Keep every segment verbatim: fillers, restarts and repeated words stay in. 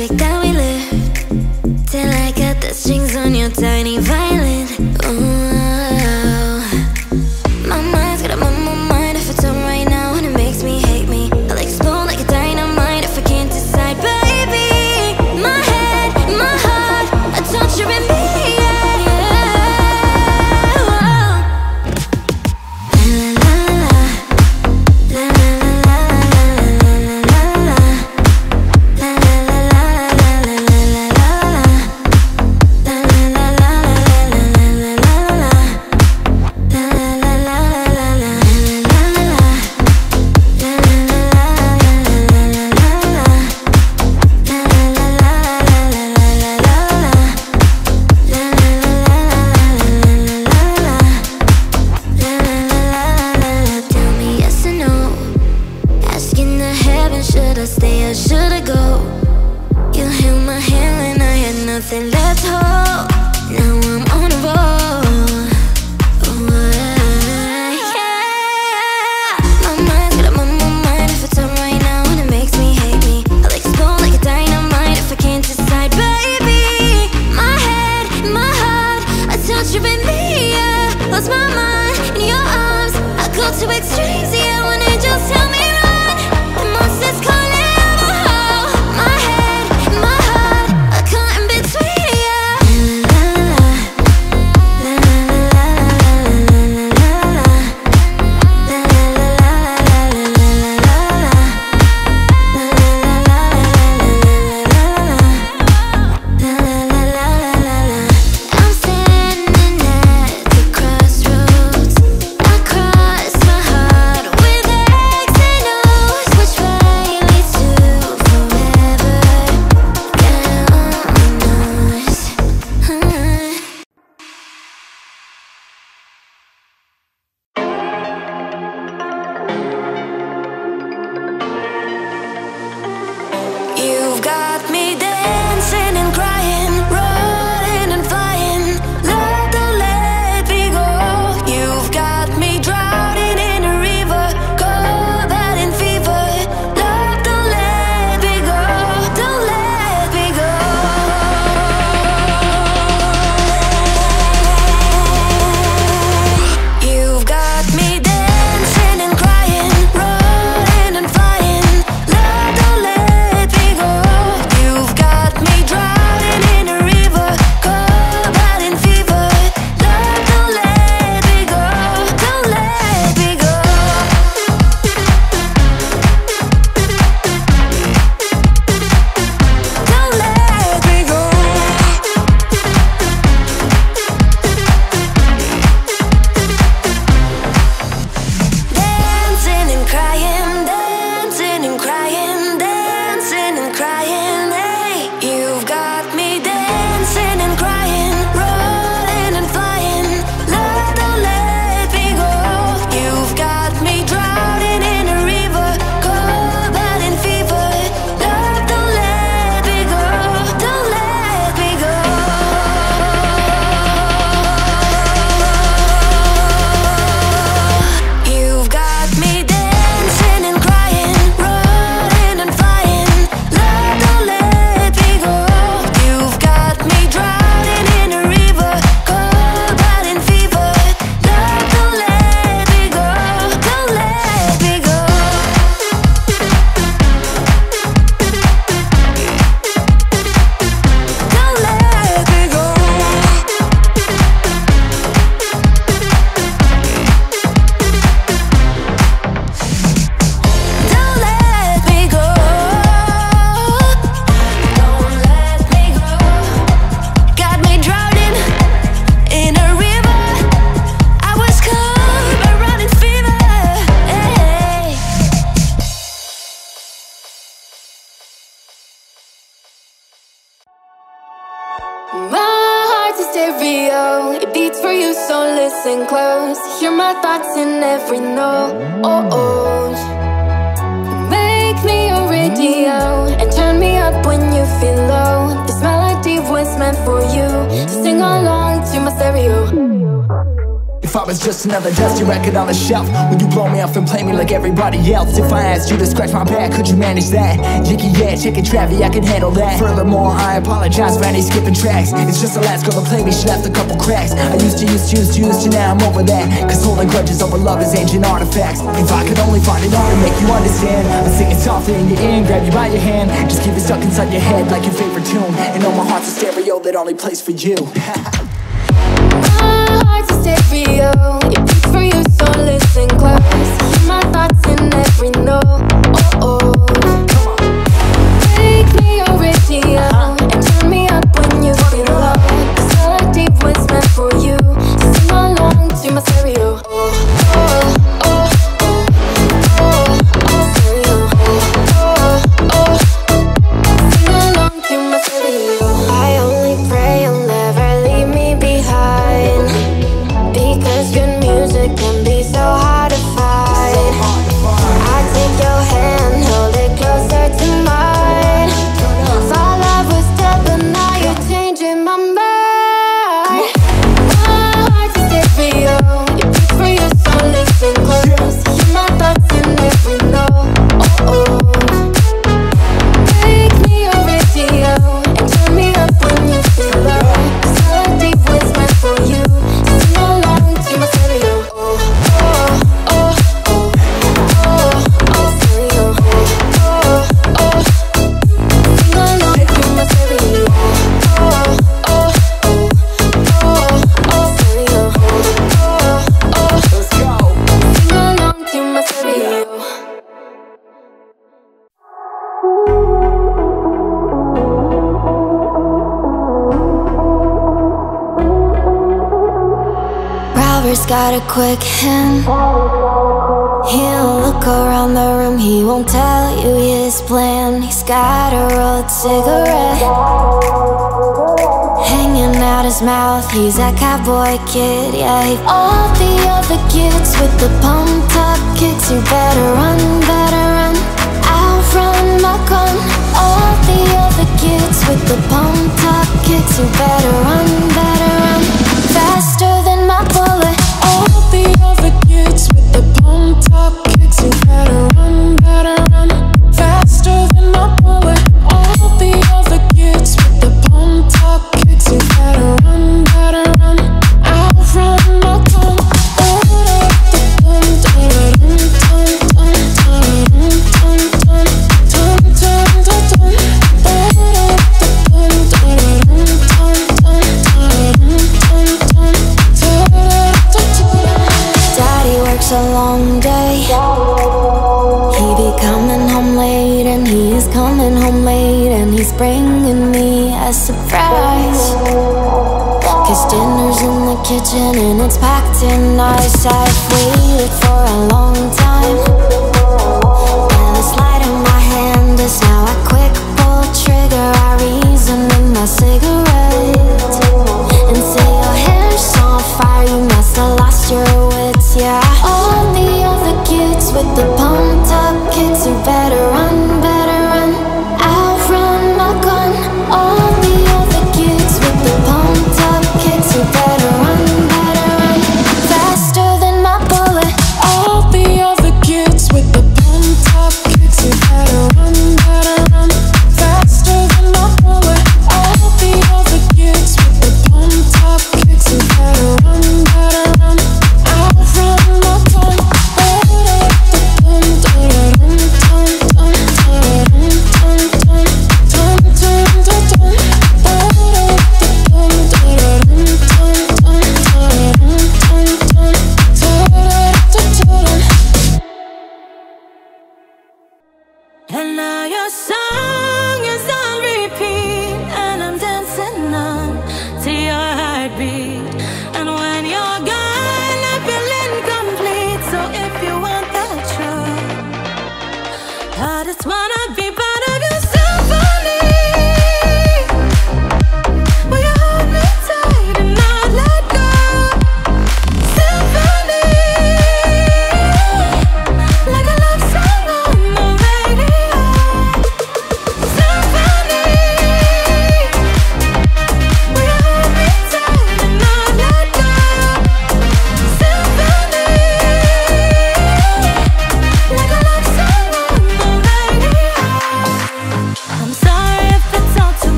perfect that we live, till I cut the strings on your tiny violin. Ooh, my mind's got a mumble mind. If it's on right now and it makes me hate me, I'll explode like a dynamite if I can't decide. Baby, my head, my heart are torturing me. If I was just another dusty record on the shelf, would you blow me up and play me like everybody else? If I asked you to scratch my back, could you manage that? Yicky yeah, check it Travi, I can handle that. Furthermore, I apologize for any skipping tracks. It's just the last girl to play me, she left a couple cracks. I used to, used to, used to, used to, now I'm over that. Cause holding grudges over love is ancient artifacts. If I could only find it all to make you understand, I'd sing it softly in your ear, grab you by your hand, just keep it stuck inside your head like your favorite tune. And know my heart's a stereo that only plays for you. My heart's a stereo, it beats for you, so listen close. Hear my thoughts in every note. Oh oh, come on. Make me original and turn me up when you feel low. Cause all I did was meant for you. So sing along to my stereo. Got a quick hint, he'll look around the room, he won't tell you his plan. He's got a rolled cigarette hanging out his mouth, he's that cowboy kid, yeah. All the other kids with the pumped up kicks, you better run, better run, outrun my gun. All the other kids with the pumped up kicks, you better run, better run, faster than my bullet. All the other kids with the pump top kicks, you better run, better run, faster than my bullet. All the other kids with the pump top kicks, you better run, better run, I'll run my tongue. A long day, he be coming home late, and he is coming home late, and he's bringing me a surprise. Cause dinner's in the kitchen and it's packed in nice. I've waited for a long time, and the slide in my hand is now a quick pull trigger. I reason with my cigarette and say your hair's on fire, you must have lost your wits, yeah. With the pumped up kids, you better run, better run, I'll run my gun. All the other kids with the pumped up kids, you better run, better run, faster than my bullet. All the other kids with the pumped up kids, you better run, better run.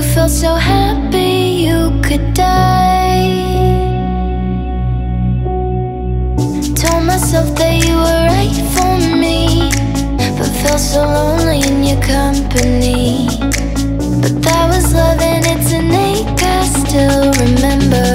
you felt so happy you could die. Told myself that you were right for me, but felt so lonely in your company. But that was love and it's an ache I still remember.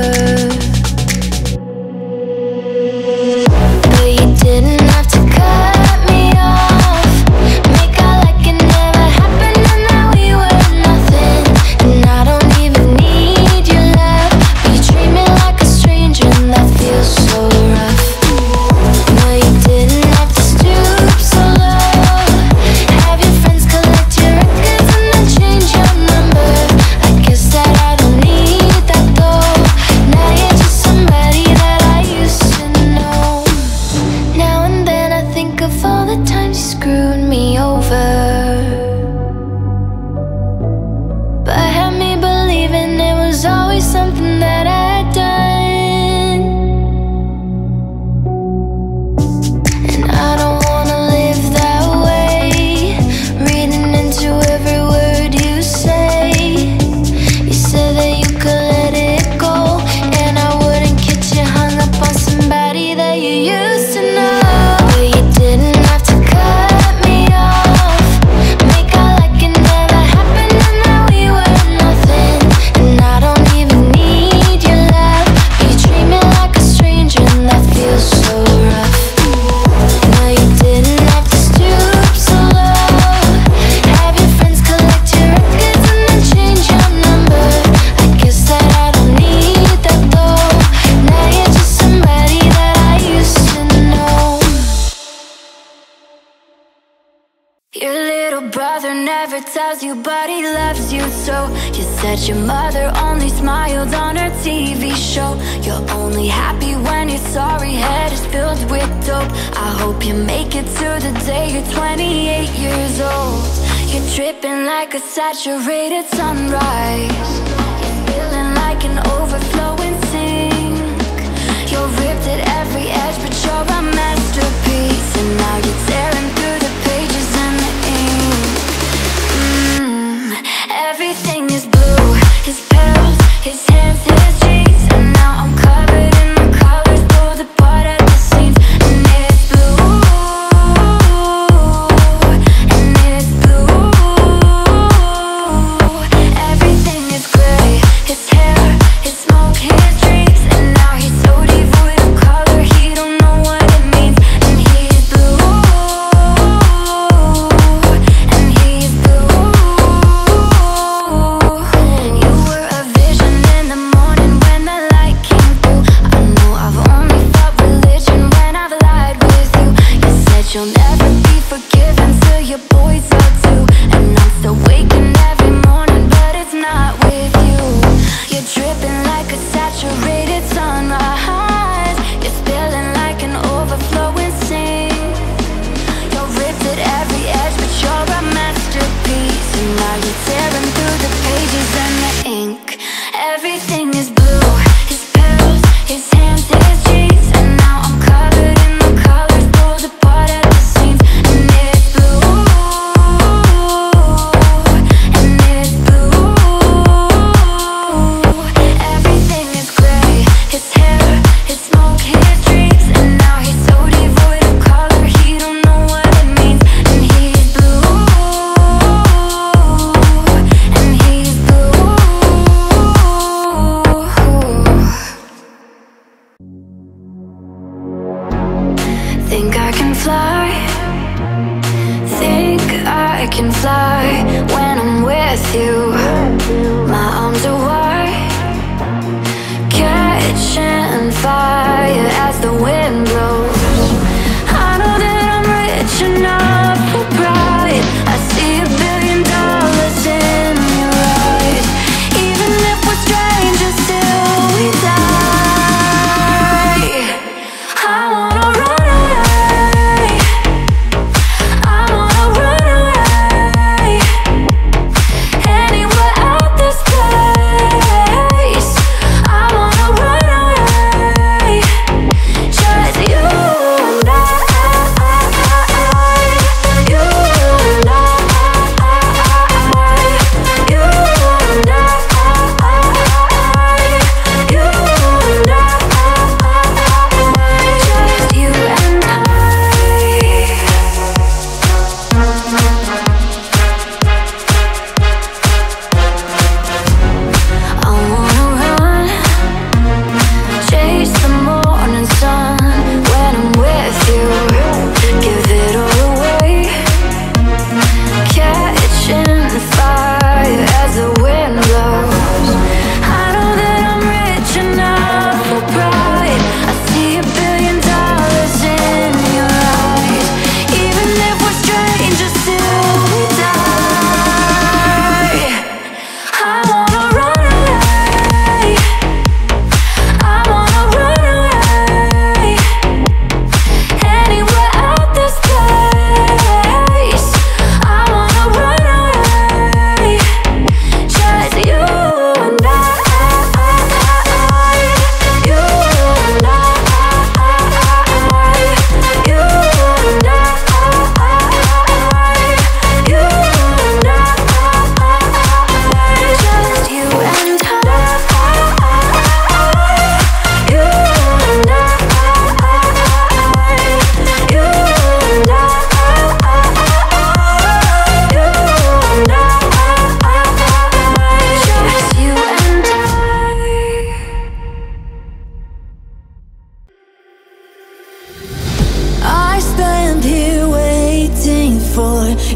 Your mother only smiled on her T V show. You're only happy when your sorry head is filled with dope. I hope you make it to the day you're twenty-eight years old. You're dripping like a saturated sunrise. You're feeling like an overflowing sink. You're ripped at every edge, but you're a masterpiece. And now you're tearing through the pages and the ink. mm, Everything is blue, his pills, his hands, his jeans, and now I'm covered in my colors, pulled apart at the seams. And it's blue, and it's blue. Everything is gray, his hair, his smoke, his dreams, and now he's so devoid of color, he don't know what it means. And he's blue, and he's blue. You'll never be forgiven till your boys are two. And I'm still waking every morning, but it's not with you. You're dripping like a saturated sunrise. You're spilling like an overflowing sink. You're ripped at every edge, but you're a masterpiece. And now you're tearing through the pages and the ink. Everything is blue, his pills, his hands, his cheeks, and now I'm covered in the colors, pulled apart at the seams. And it's blue, and it's blue. Everything is gray, his hair, his smoke, his dreams, and now he's so devoid of color, he don't know what it means. And he's blue, and he's blue. Think I can fly, think I can fly when I'm with you. My arms are wide, catching fire as the wind blows. I know that I'm rich enough for pride. I see a billion dollars in your eyes. Even if we're strangers, still we die. I wanna run away, I wanna run away. Anyway.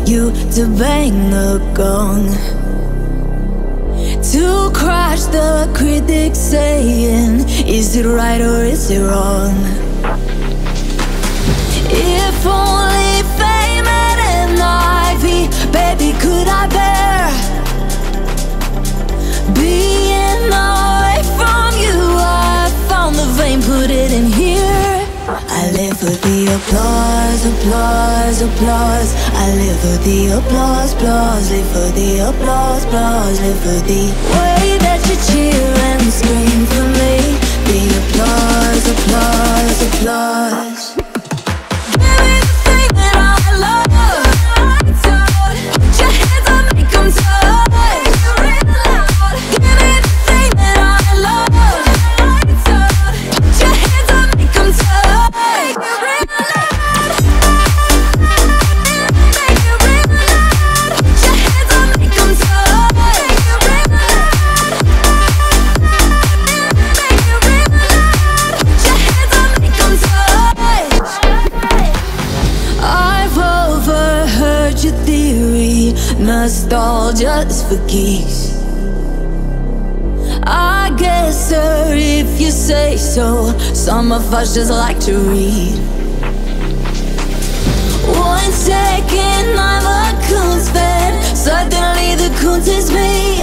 you to bang the gong, to crush the critics saying, is it right or is it wrong? If only fame and envy, baby, could I bear being away from you? I found the vein, put it in here. I live for the applause, applause, applause. I live for the applause, applause. Live for the applause, applause. Live for the way that you cheer and scream for me. The applause, applause, applause. Give me the thing that I love. I don't. Put your hands up, make them talk. You're in loud. Give me the thing that I love. I don't. Put your hands up, make them talk. Must all just for keys. I guess, sir, if you say so. Some of us just like to read. One second I'm a coon's fan, suddenly the coons is me.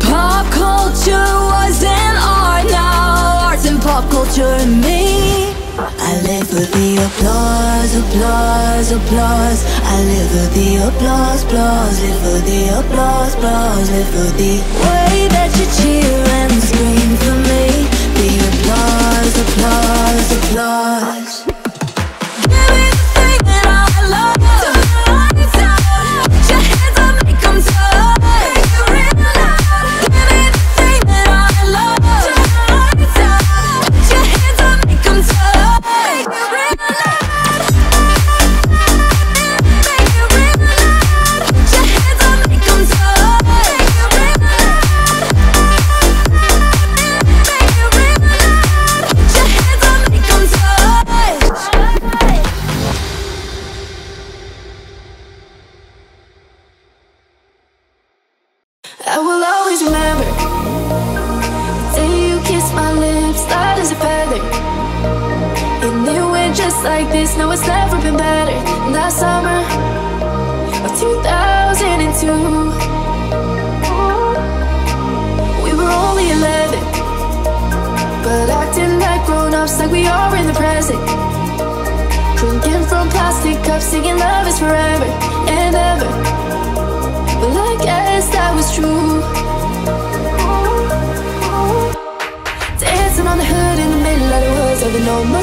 Pop culture was an art, now art's in pop culture and me. I live for the applause, applause, applause. I live for the applause, applause. Live for the applause, applause. Live for the way that you cheer and scream for me. The applause, applause, applause. Give me the thing that I love. I don't. Put your hands up, make them talk. You're in loud. Give me the thing that I love. I don't. Put your hands up, make them talk.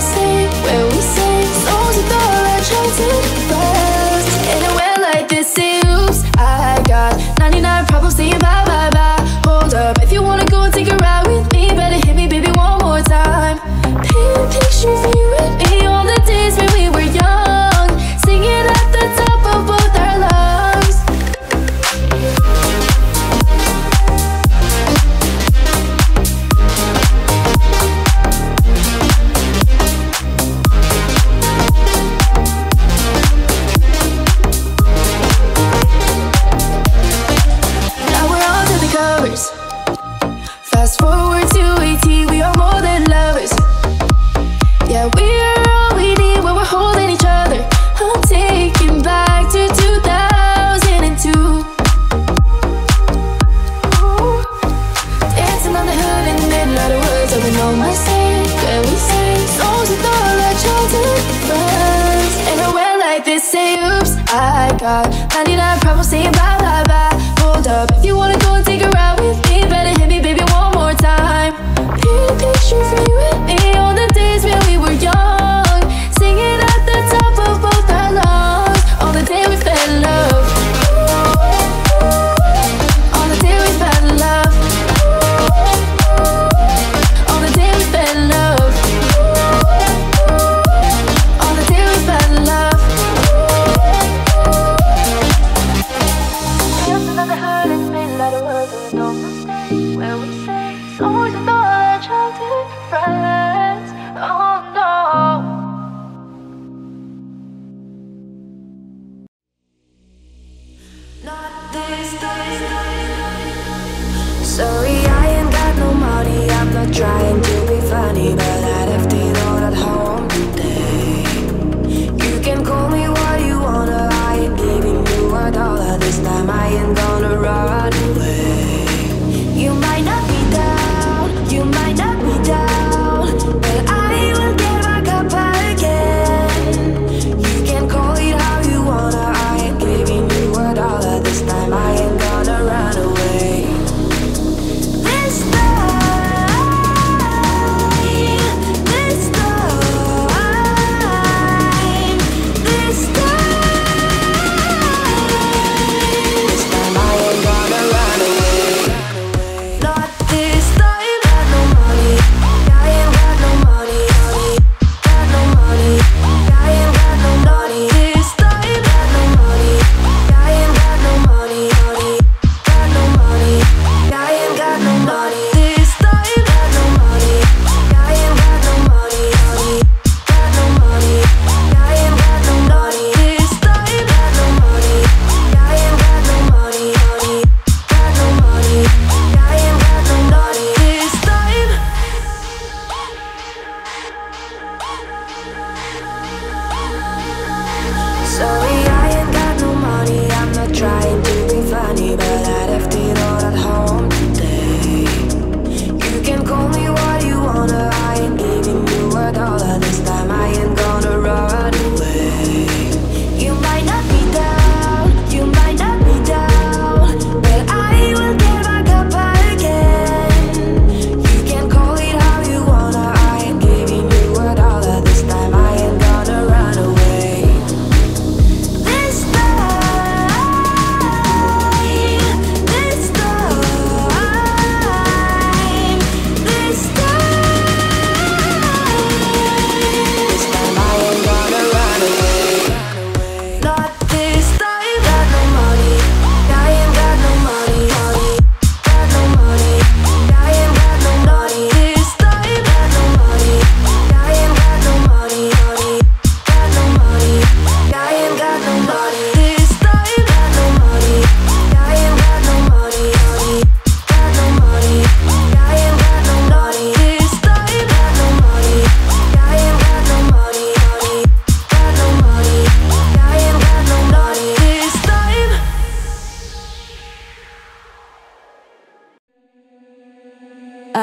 Where we say, so we stole our childhood friends. Oh no.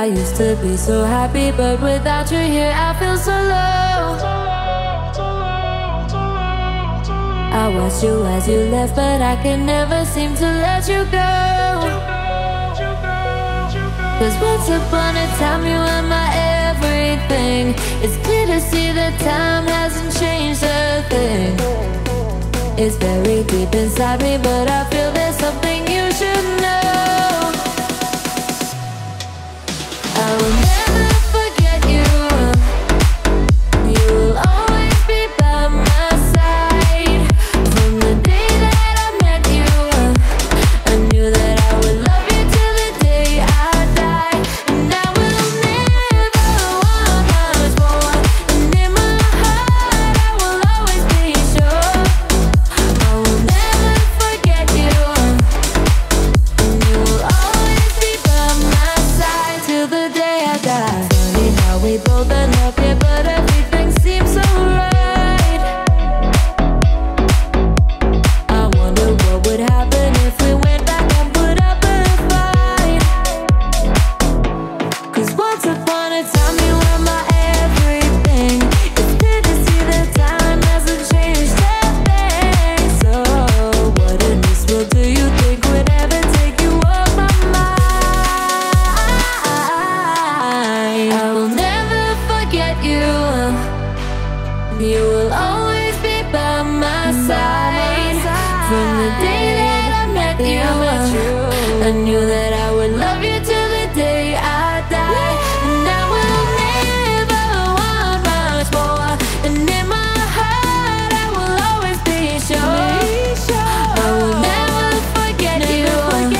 I used to be so happy, but without you here I feel so low. I watched you as you left, but I can never seem to let you go. Cause once upon a time you were my everything. It's clear to see that time hasn't changed a thing. It's very deep inside me, but I feel there's something you should know. I will never forget you. You will always be by my side. From the day that I met you, I knew that I would love you till the day I die. And I will never want much more. And in my heart I will always be sure I will never forget you. And you will always be by my side till the day I die. Funny how we both end up here, but everything seems so right. I wonder what would happen if we went back and put up a fight. Cause once upon a time you were my everything. It's clear to see that time hasn't changed a thing. So what in this world do you think would ever take you off my mind? I will never forget you. You will always be by my side. From the day that I met you, I knew that I would love you till the day I die. And I will never want much more. And in my heart I will always be sure I will never forget you. And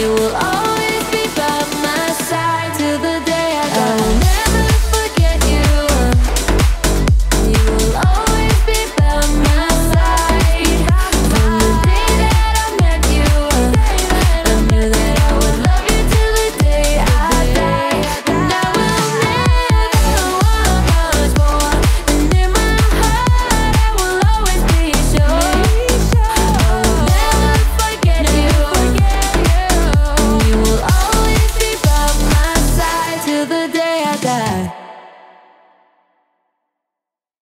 you will always be by my side till the day I die. I will never forget you. You will always be by my side. From the day that I met you, I knew that I would love you till the day I die. And I will never want much more. And in my heart I will always be sure I will never forget you. And you will always be by my side till the day I die.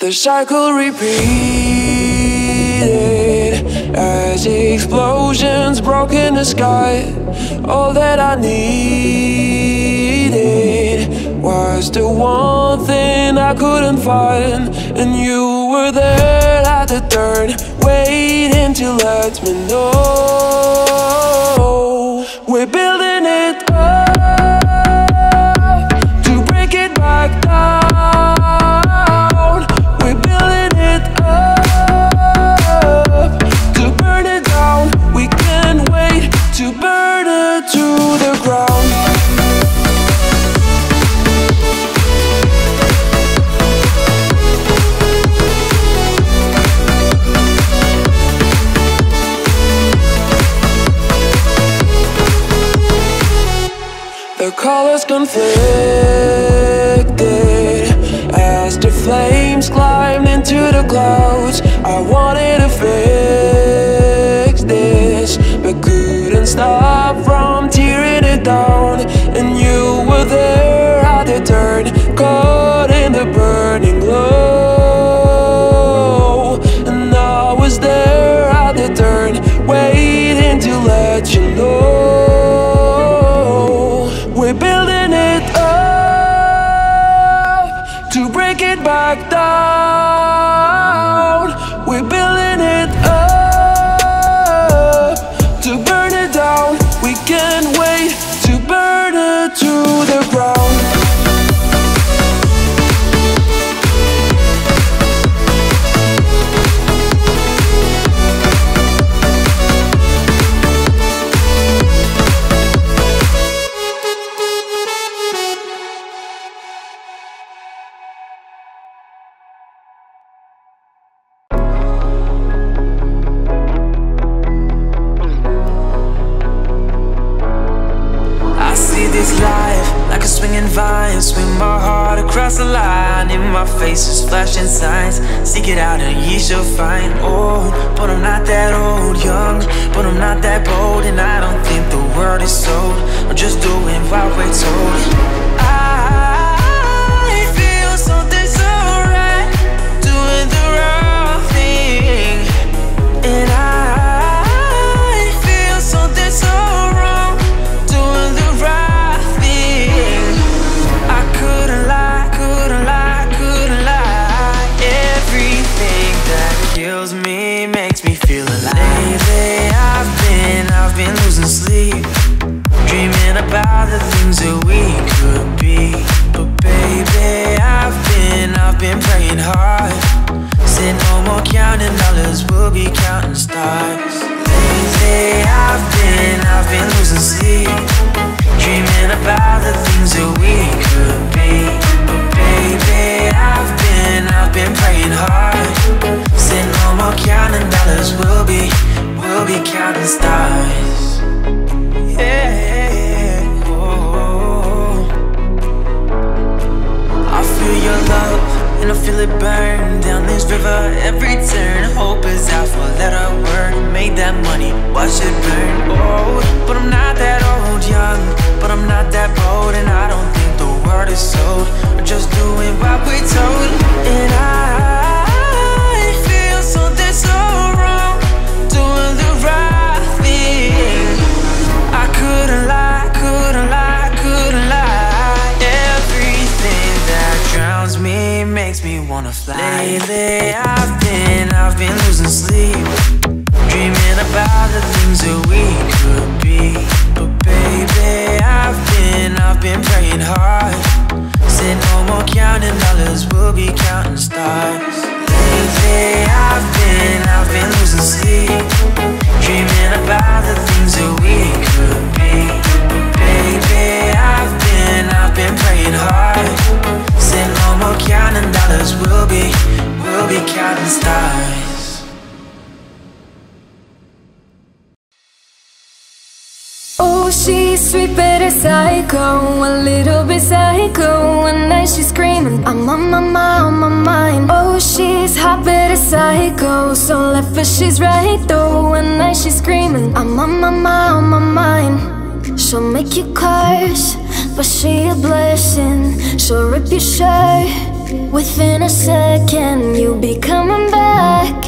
The cycle repeated as explosions broke in the sky. All that I needed was the one thing I couldn't find, and you were there at the turn, waiting to let me know. We're building it up to break it back down. We're building it up to burn it down. We can't wait to burn it to the ground. The colors conflicted as the flames climbed into the clouds. I wanted to fix this, but couldn't stop from tearing it down. And you were there at the turn, caught in the burning glow. And I was there at the turn, waiting to let you know. We're building it up to break it back down. We're building it up to burn it down. We can't wait to burn it to the ground. This life like a swinging vine, swing my heart across the line. my face is flashing signs. Seek it out and ye shall find. Old, but I'm not that old. Young, but I'm not that bold. And I don't think the world is sold. I'm just doing what we're told. I feel something's so right, doing the wrong thing. And I feel something's so wrong, doing the right thing. I couldn't lie, couldn't lie, couldn't lie. Everything that kills me makes me feel alive. Lately I've been, I've been losing sleep, dreaming about the things that we could be. But baby, I've been, I've been praying hard. Said no more counting dollars, we'll be counting stars. Lately I've been, I've been losing sleep, dreaming about the things that we could be. But baby, I've been, I've been praying hard. Said no more counting dollars, we'll be, we'll be counting stars. Yeah, oh, I feel your love and I feel it burn down this river. Every turn, hope is out for a letter word. Made that money, watch it burn. Old, but I'm not that old. Young, but I'm not that bold. And I don't think the world is sold. I'm just doing what we're told. And I feel something so wrong, doing the right thing. I couldn't lie, couldn't lie, couldn't lie. Everything that drowns me makes me wanna fly. Lately I've been, I've been losing sleep, dreaming about the things that we could be. But baby, I've been, I've been praying hard. Said no more counting dollars, we'll be counting stars. Lately I've been, I've been losing sleep, dreaming about the things that we could be. But baby, I've been, I've been praying hard. Said no more counting dollars, we'll be, we'll be counting stars. Oh, she's sweet but a psycho, a little bit psycho. One night she's screaming, I'm on my mind, on my mind. Oh, she's hot but a psycho, so left but she's right though. One night she's screaming, I'm on my mind, on my mind. She'll make you curse, but she a blessing. She'll rip your shirt, within a second. You'll be coming back,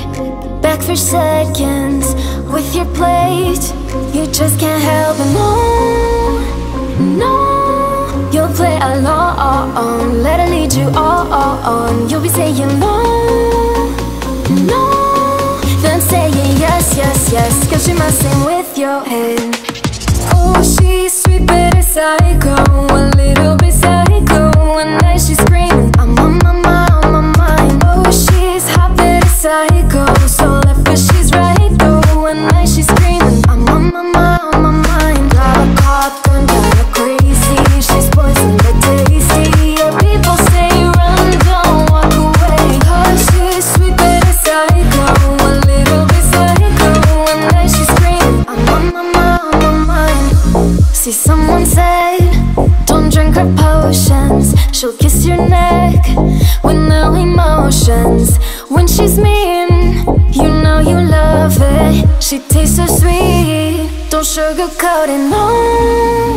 back for seconds. With your plate, you just can't help it. No, no, you'll play along. Let her lead you on. You'll be saying no, no, then saying yes, yes, yes, cause you're messing with your head. Oh, she's sweet but a psycho, a little bit psycho. One night she's screaming, I'm on my mind, on my mind. Oh, she's hot but a psycho, so left but she's right. One night she's screaming, I'm on my mind, on my mind. Got a cop, don't get her crazy. She's poison but tasty. Yeah, people say run, don't walk away. Cause she's sweet but a psycho, a little bit psycho. One night she's screaming, I'm on my mind, on my mind. See, someone said, don't drink her potions. She'll kiss your neck with no emotions. When she's mean, you know you love it. She tastes so sweet, don't sugarcoat it. No,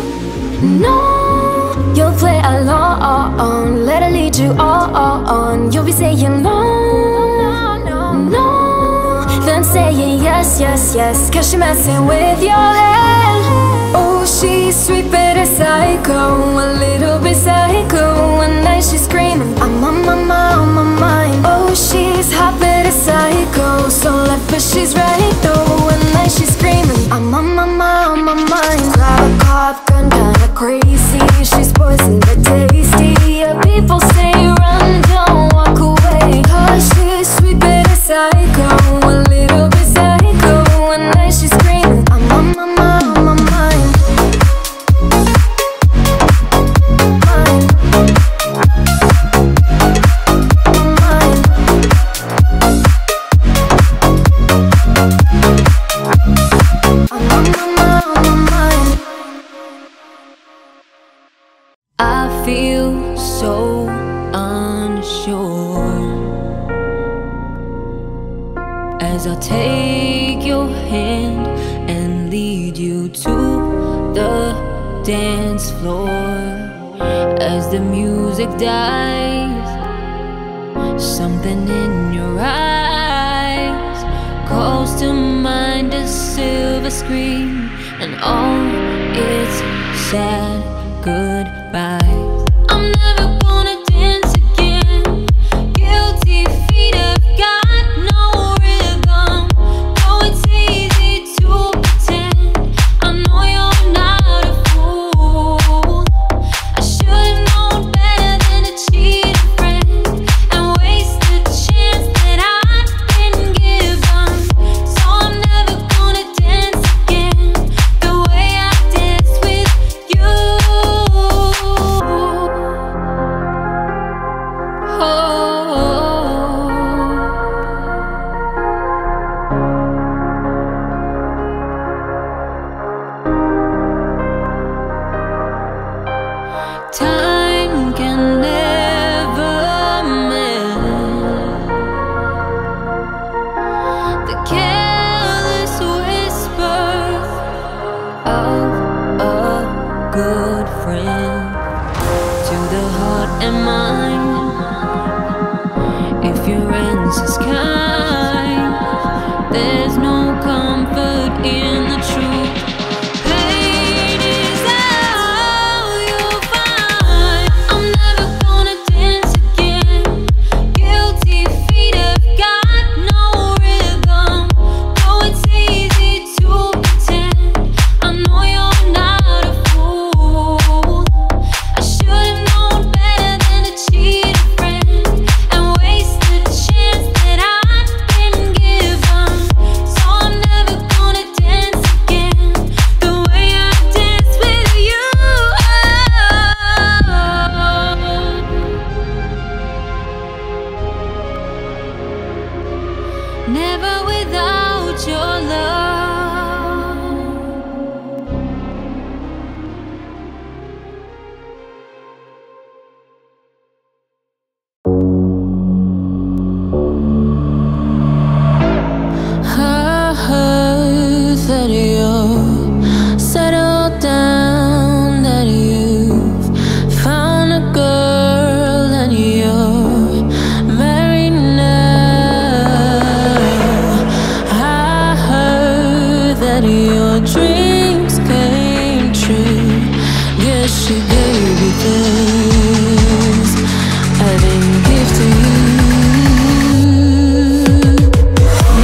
no, you'll play along. Let her lead you on. You'll be saying no, no, no, no, then saying yes, yes, yes, cause she messing with your head. Oh, she's sweet but a psycho, a little bit psycho. One night she's screaming, I'm on my mind, on my mind. Oh, she's hot but a psycho, so left but she's right though. One night she's screaming, I'm on my mind, on my mind. Cloud cop, gone kinda crazy. She's poison but tasty. Yeah, people say run, don't walk away. Cause she's sweet but a psycho, a little bit psycho. One night she's screaming, I'm on my mind. Bye. as I take your hand and lead you to the dance floor. As the music dies, something in your eyes calls to mind, a silver screen and all its sad goodbyes. Time can never mend the careless whisper of a good friend to the heart and mind. If your answer's kind, there's no comfort in the truth. Never without your love. I heard that you settled down, that you've found a girl and you're married now. Your dreams came true. Yes, she gave you things I didn't give to you.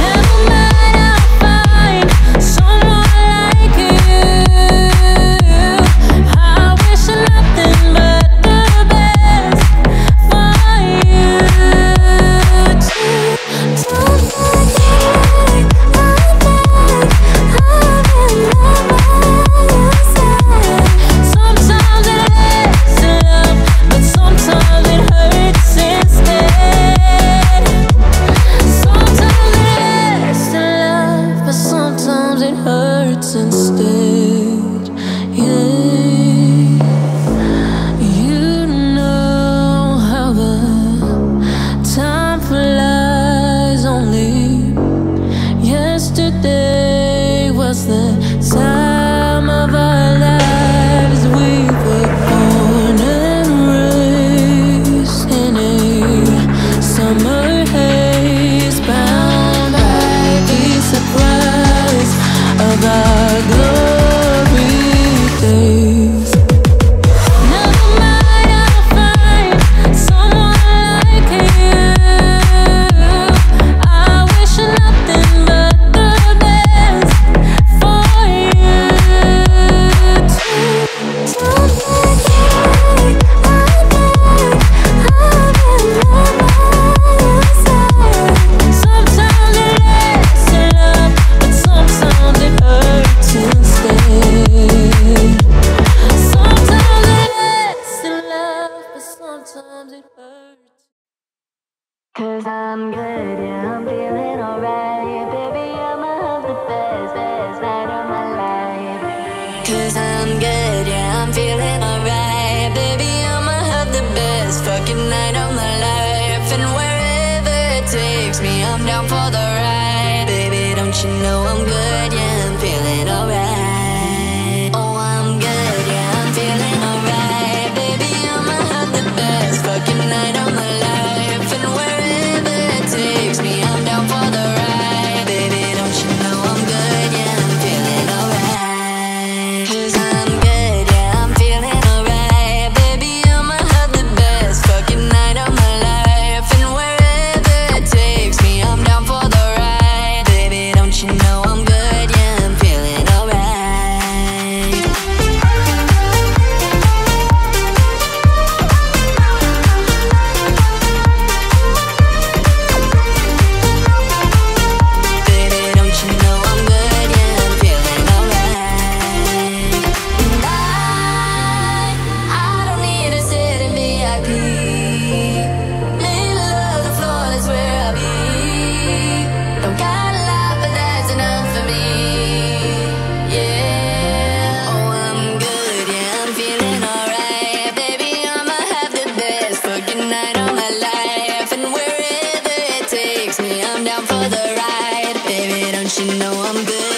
Never mind, I'll find someone like you. I wish nothing but the best for you. Don't forget. Yesterday was the time of our lives. We were born and raised in a summer haze, bound by the surprise of our glory. Sometimes it hurts. 'Cause I'm good, yeah, I'm feeling alright. Baby, I'ma have the best, best night of my life. 'Cause I'm good, yeah, I'm feeling alright. Baby, I'ma have the best fucking night of my life. And wherever it takes me, I'm down for the ride. know I'm good, yeah, I'm feeling alright. Oh, I'm good, yeah, I'm feeling alright. Baby, I'ma have the best fucking night of my life, and wherever it takes me, I'm down for the ride. Baby, don't you know I'm good, yeah, I'm feeling alright. Cause I'm good, yeah, I'm feeling alright. Baby, I'ma have the best fucking night of my life, and wherever it takes me, I'm down for the ride. You know I'm good.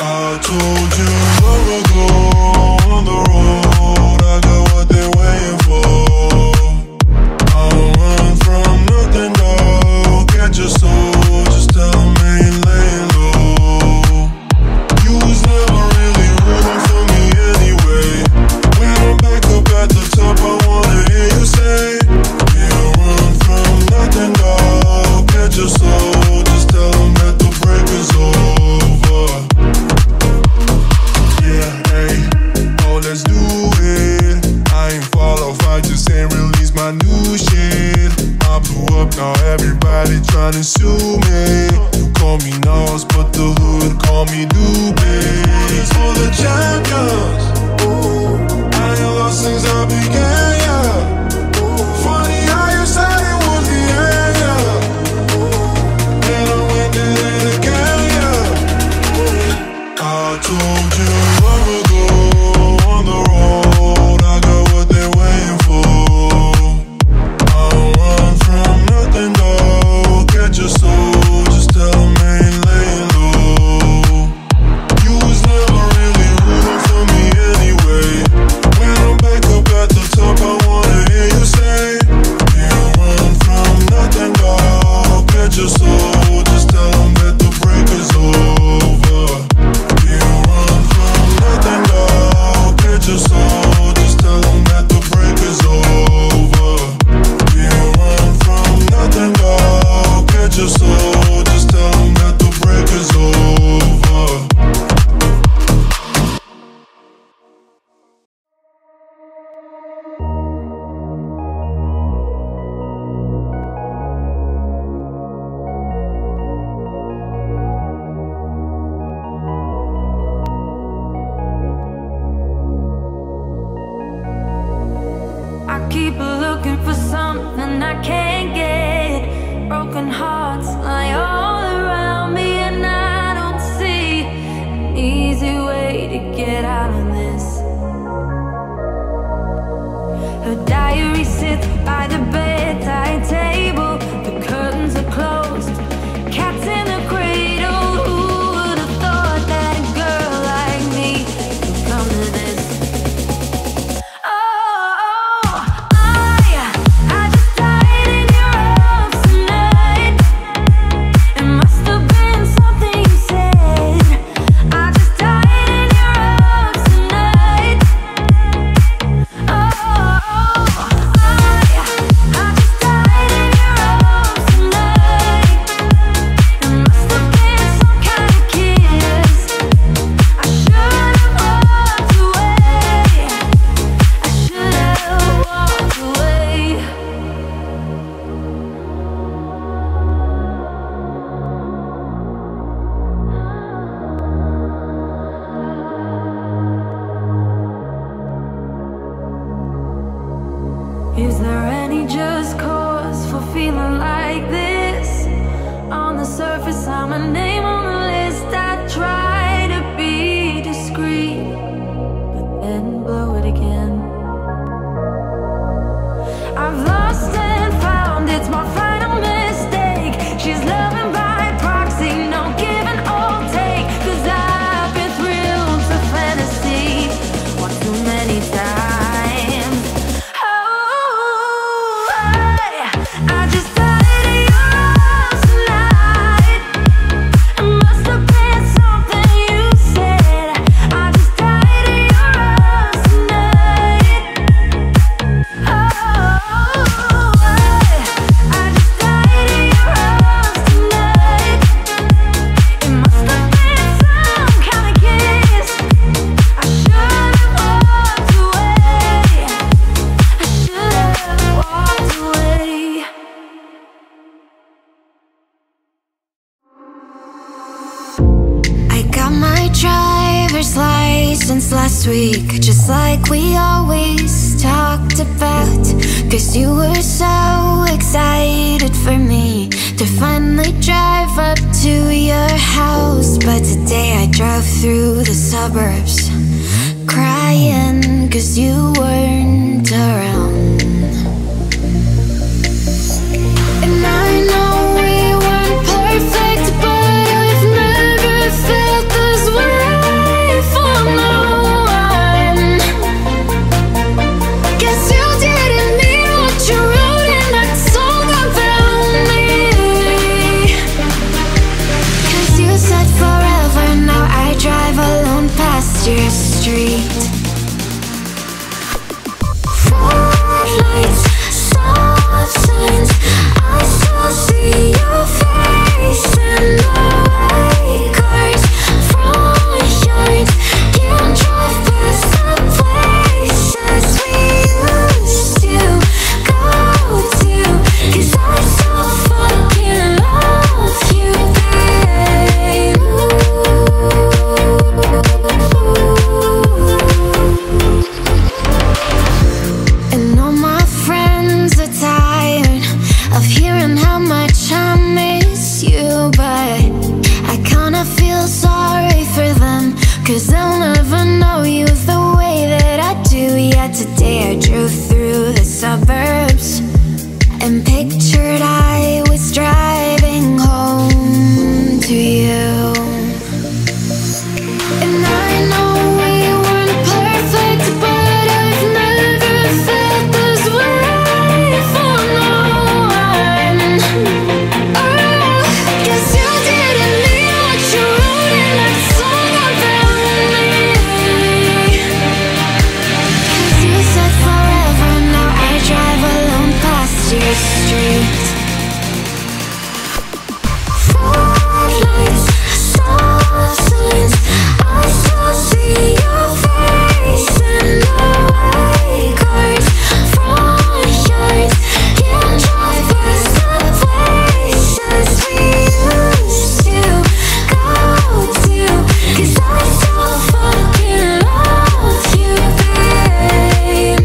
I told you long ago. driver's license last week, just like we always talked about. Cause you were so excited for me to finally drive up to your house. But today I drove through the suburbs crying cause you weren't around. And I know we weren't perfect, but I've never felt this way for no one. Guess you didn't mean what you wrote in that song about me. Cause you said forever, now I drive alone past your street. Floodlights, stop signs, I still see your face in the white cars, front yards. Can't drive past the places we used to go to. Cause I still fucking love you, babe. Ooh. And all my friends are tired of hearing how much I miss you, but I kinda feel sorry for them, cause they'll never know you the way that I do. Yeah, today I drove through the suburbs and pictured I was driving home to you. And I know we weren't perfect, but I've never felt this way for no one. Oh, guess you didn't mean what you wrote in that song about me. Cause you said forever, now I drive alone past your street. Floodlights, stop signs, I still see your face in the white cars, front yards. Can't drive past the places we used to go to. Cause I still fucking love you, babe.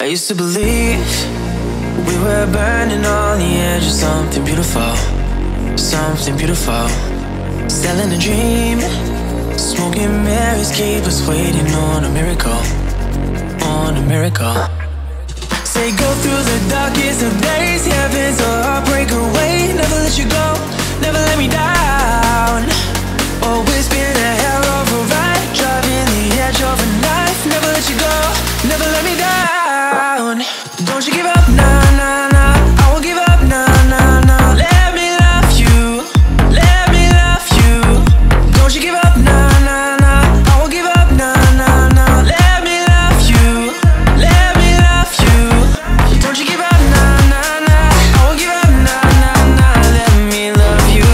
I used to believe we were burning on the edge of something beautiful, something beautiful. Selling a dream, smoking mirrors keep us waiting on a miracle, on a miracle. Say go through the darkest of days, heaven's a heartbreak away. Never let you go, never let me down. Always been a hell of a ride, driving the edge of a knife. Never let you go, never let me down. Don't you give up, nah, nah, nah. I won't give up, nah, nah, nah. Let me love you, let me love you. Don't you give up, nah, nah, nah. I won't give up, nah, nah, nah. Let me love you, let me love you. Don't you give up, nah, nah, nah. I won't give up, nah, nah, nah. Let me love you.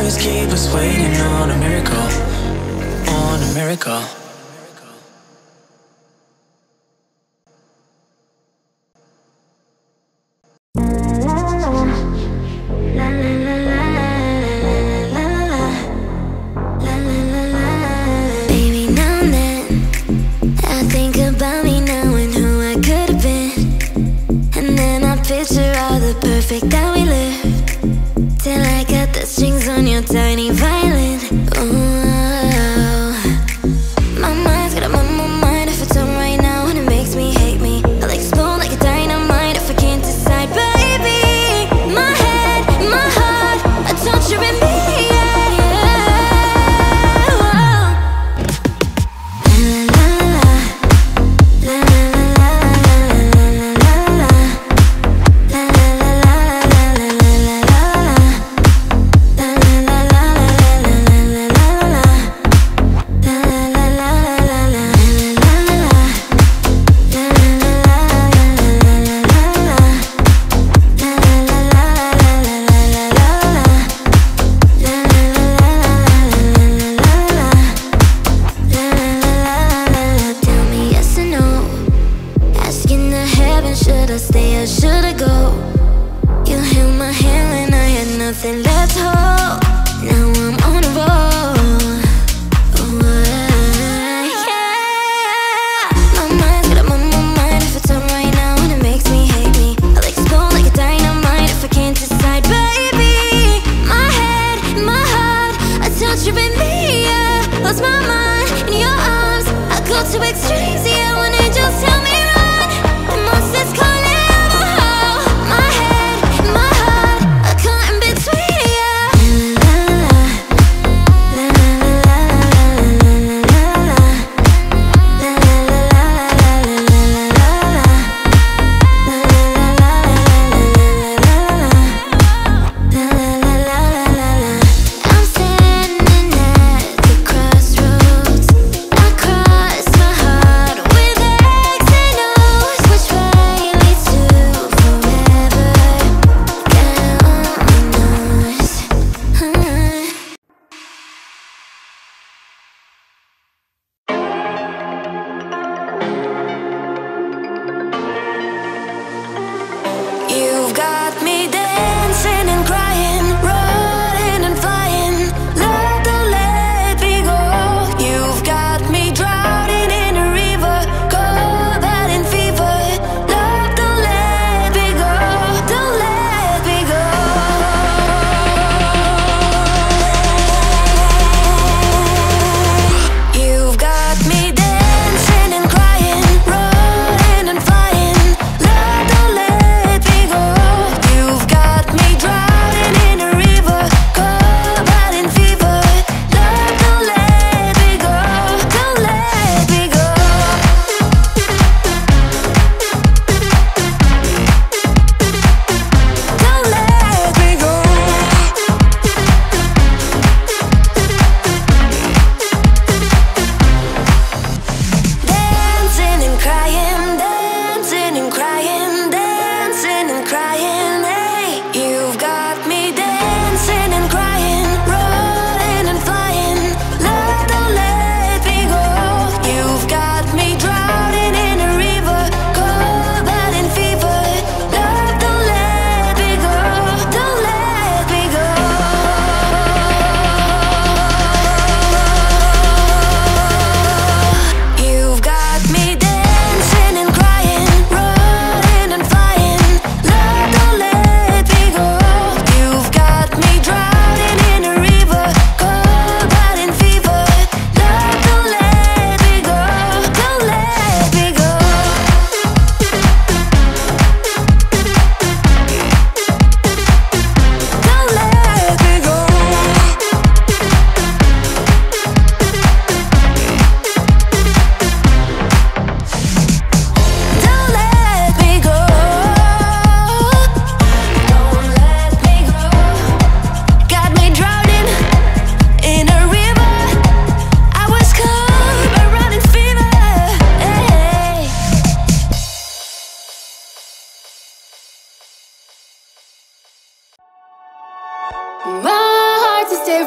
prayers keep us waiting on a miracle, on a miracle. That we live till I got the strings on your tiny violin. Ooh, my mind's got a mama mind. If it's on right now and it makes me hate me, I'll explode like a dynamite if I can't decide. Baby, my head, my heart are torturing me.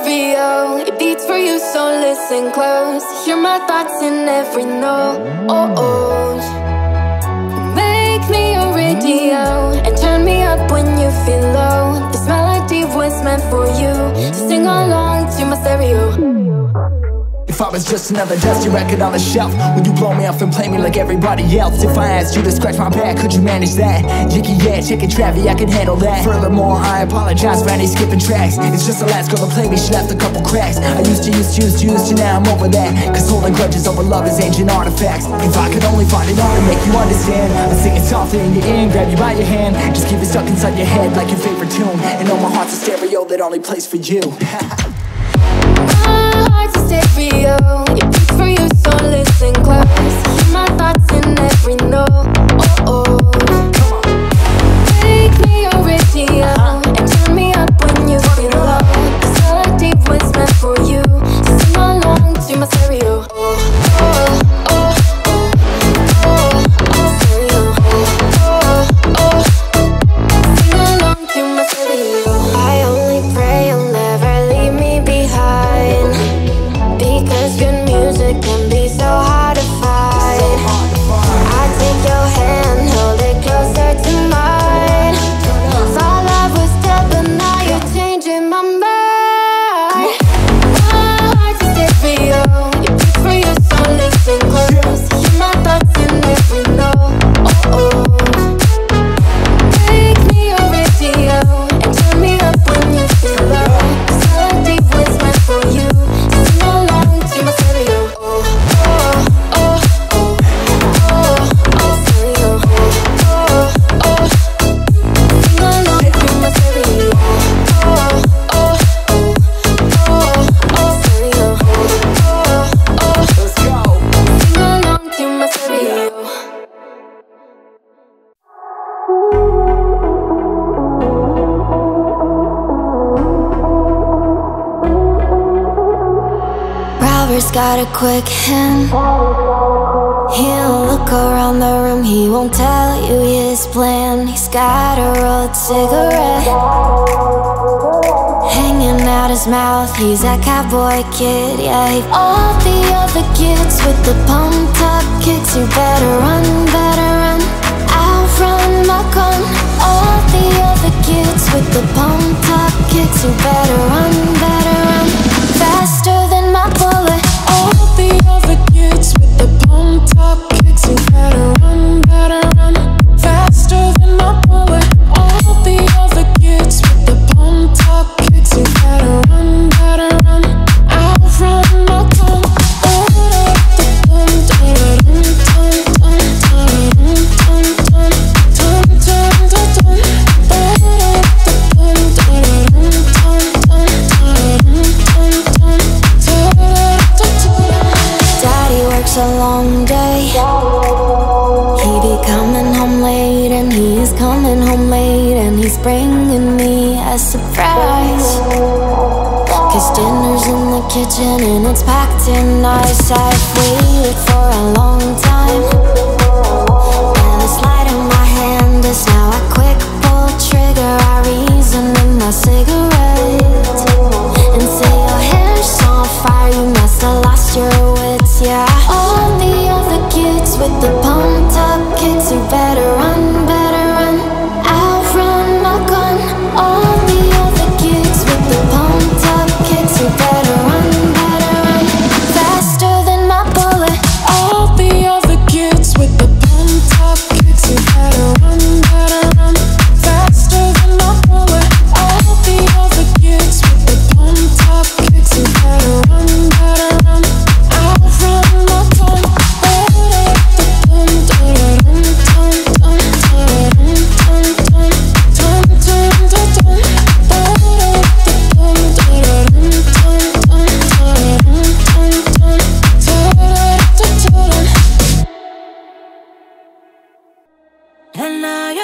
stereo, it beats for you, so listen close. Hear my thoughts in every note. Oh, oh. Make me a radio and turn me up when you feel low. This melody was meant for you, so sing along to my stereo. If I was just another dusty record on the shelf, would you blow me off and play me like everybody else? If I asked you to scratch my back, could you manage that? Yicky yeah, chicken Travi, I can handle that. Furthermore, I apologize for any skipping tracks. It's just the last girl to play me, she left a couple cracks. I used to, used to, used to, used to, now I'm over that. Cause holding grudges over love is ancient artifacts. If I could only find it all to make you understand, I'd sing it softly in your ear and grab you by your hand. Just keep it stuck inside your head like your favorite tune, and know my heart's a stereo that only plays for you. It's a stereo, it beats for you, so listen close. Hear my thoughts in every note. Oh, oh. Take me a radio and turn me up when you feel low. Cause all I did was meant for you, so sing along to my stereo. Oh, oh. Got a quick hint. He'll look around the room, he won't tell you his plan. He's got a rolled cigarette hanging out his mouth. He's a cowboy kid, yeah. All the other kids with the pumped up kicks, you better run, better run, out from my con. All the other kids with the pumped up kicks, you better run, better run, faster than my bullet. All the other kids with the pumped up kicks, you better run, better run, faster than my bullet. All the other kids with the pumped up kicks, you better run, better run, out from my tongue. Bringing me a surprise, cause dinner's in the kitchen and it's packed in ice. I've waited for a long time, and the light in my hand is now a quick pull trigger. I reason in my cigarette and say your hair's on fire, you must have lost your wits, yeah. All the other kids with the pumped up kicks, you better run, better. Tonight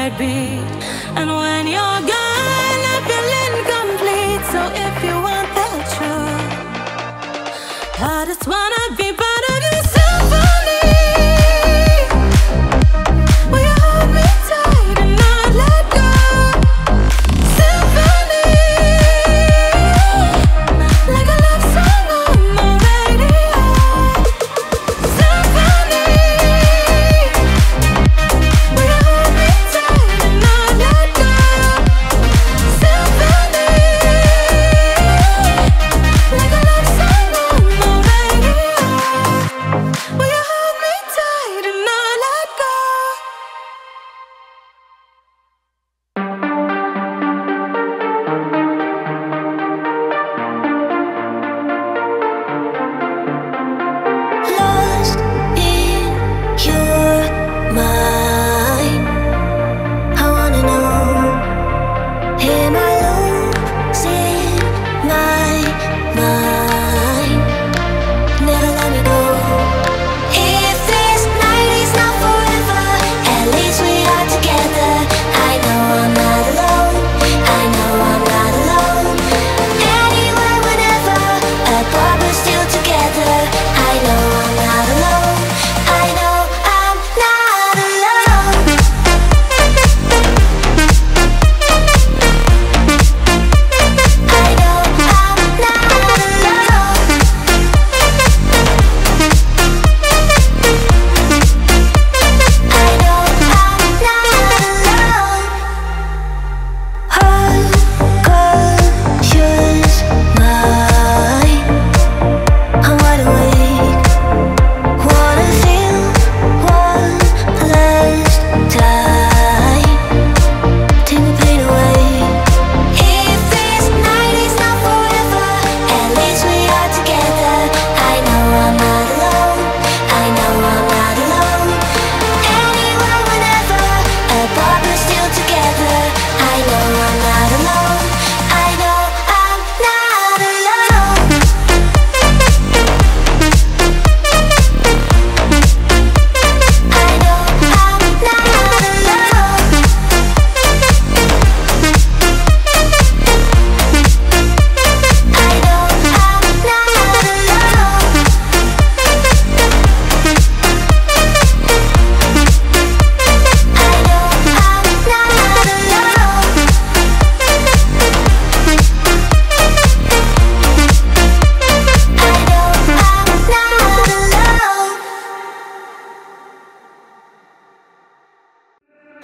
heartbeat. And when you're gone, I feel incomplete. So if you want the truth, I just wanna be part of your symphony. Will you hold me tight and not let go? Symphony, like a love song on the radio. Symphony, will you hold me tight and not let go? Symphony, like a love song on the radio. Will you hold me tight and not let go? Lost in your mind, I wanna know. Hear my lows in my mind. Never let me go. If this night is not forever, at least we are together. I know I'm not alone. I know I'm not alone. Anywhere, whenever, apart but still together. I know I'm not alone. I know I'm not alone. I know I'm not alone. I know I'm not alone. Unconscious mind, I'm wide awake. Wanna feel one last time. Take my pain away. If this night is not forever, at least we are together. I know I'm not alone. I know I'm not alone. Anywhere, whenever, apart but still together. I know I'm not alone. I know I'm not alone. I know I'm not alone. I know I'm not alone. I know I'm not alone. I know I'm not alone.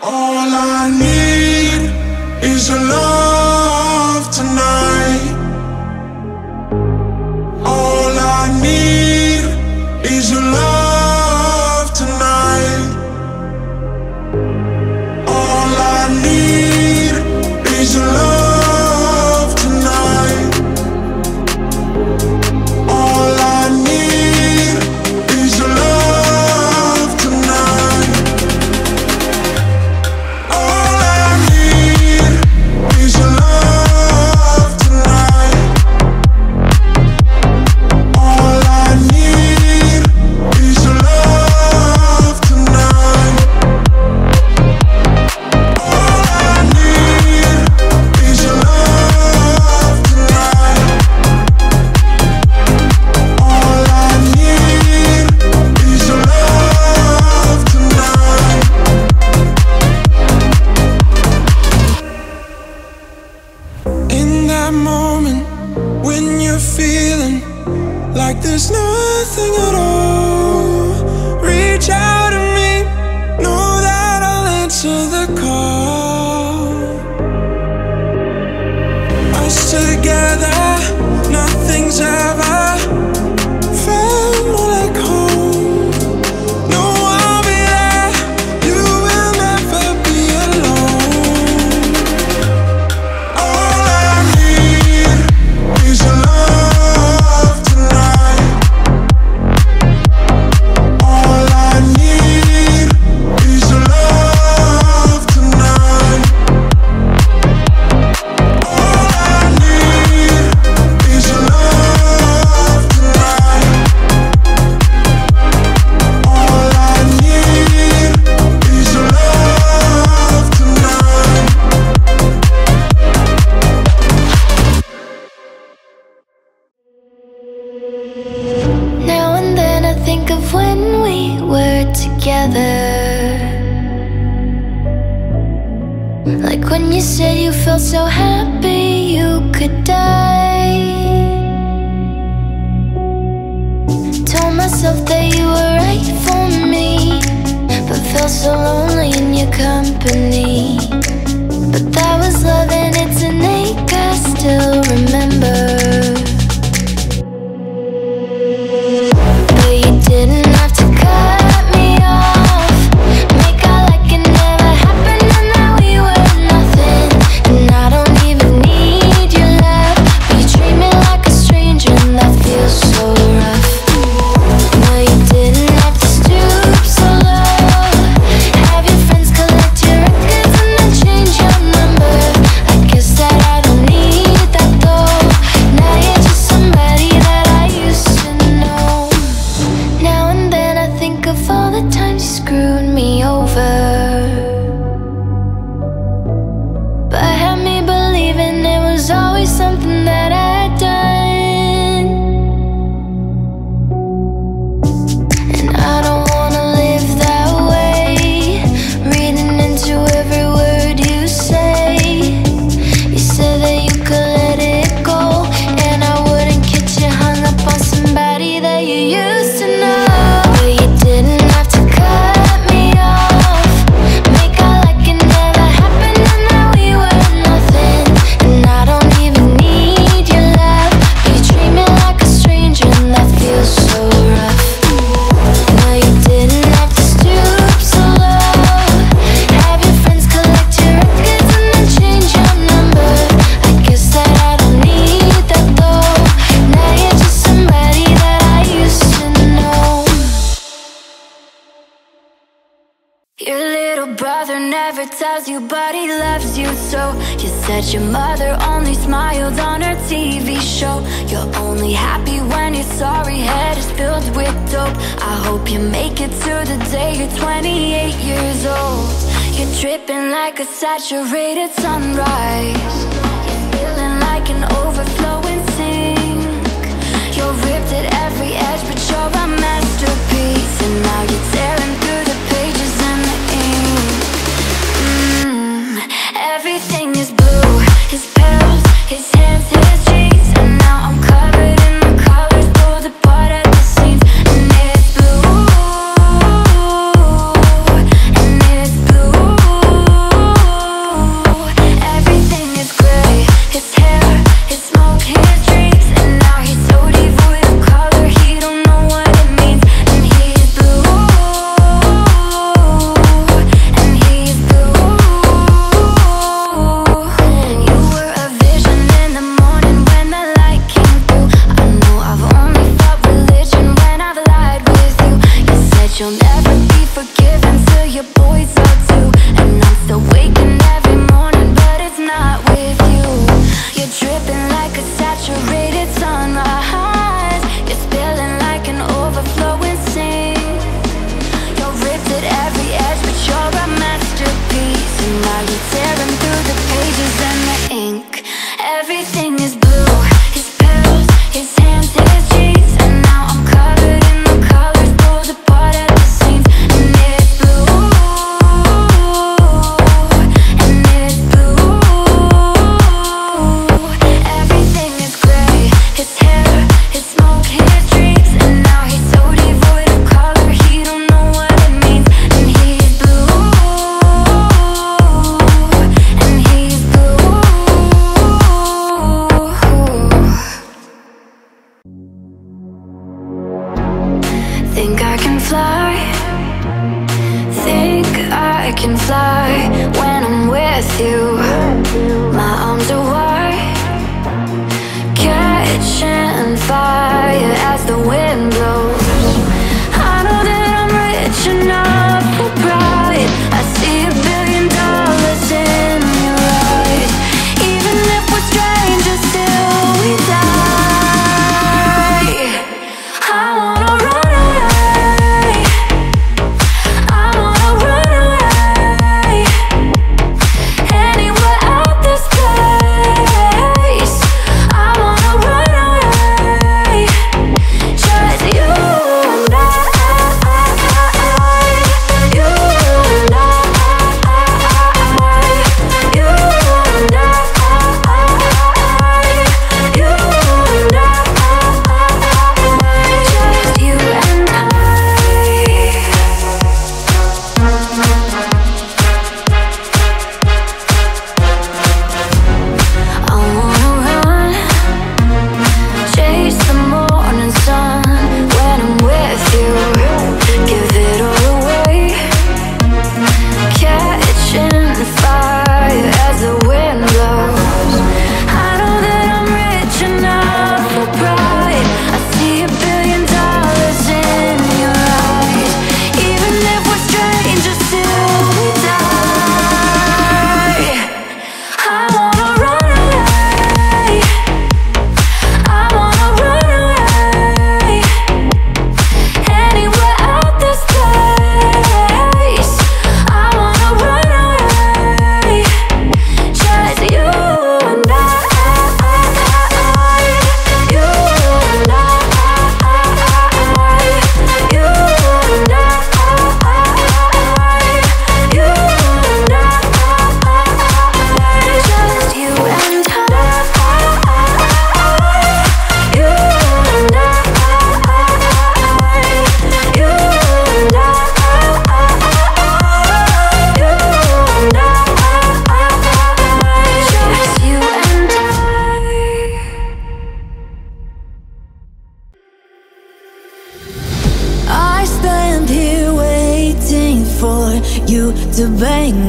All I need is your love tonight. All I need is your love tonight. All I need is your love tonight. All I need is your love tonight. All I need is your love tonight. All I need is your love tonight. All I need is your love tonight. All I need is your love tonight. In that moment when you're feeling like there's nothing at all, reach out to me, know that I'll answer the call. Us together, nothing's ever felt more like home. No, I'll be there, you will never be alone. All I need is your love tonight. All I need is your love tonight. All I need is your love when you said you felt so happy you could die. Told myself that you were right for me, but felt so lonely in your company. But that was love and it's an ache I still remember. Your mother only smiled on her T V show. You're only happy when your sorry head is filled with dope. I hope you make it to the day you're twenty-eight years old. You're dripping like a saturated sunrise. You're feeling like an overflowing sink. You're ripped at every edge, but you're a masterpiece. And now you're tearing through the pages and the ink. mm, Everything is blue. His pills, his hands, his jeans, and now I'm covered in the colors, pulled apart at the seams. And it's blue, and it's blue. Everything is grey. His hair, his smoke, his dreams, and now he's so devoid of color, he don't know what it means. And he's blue, and he's blue. You'll never be forgiven till your boys are two. And I'm still waking every morning, but it's not with you. You're dripping like a saturated sunrise. You're spilling like an overflowing sink. You're ripped at every edge, but you're a masterpiece. And now you're tearing through the pages and the ink. Everything is blue. His pills, his hands, his cheeks, and now I'm covered in the colors, pulled apart at the seams. It's blue,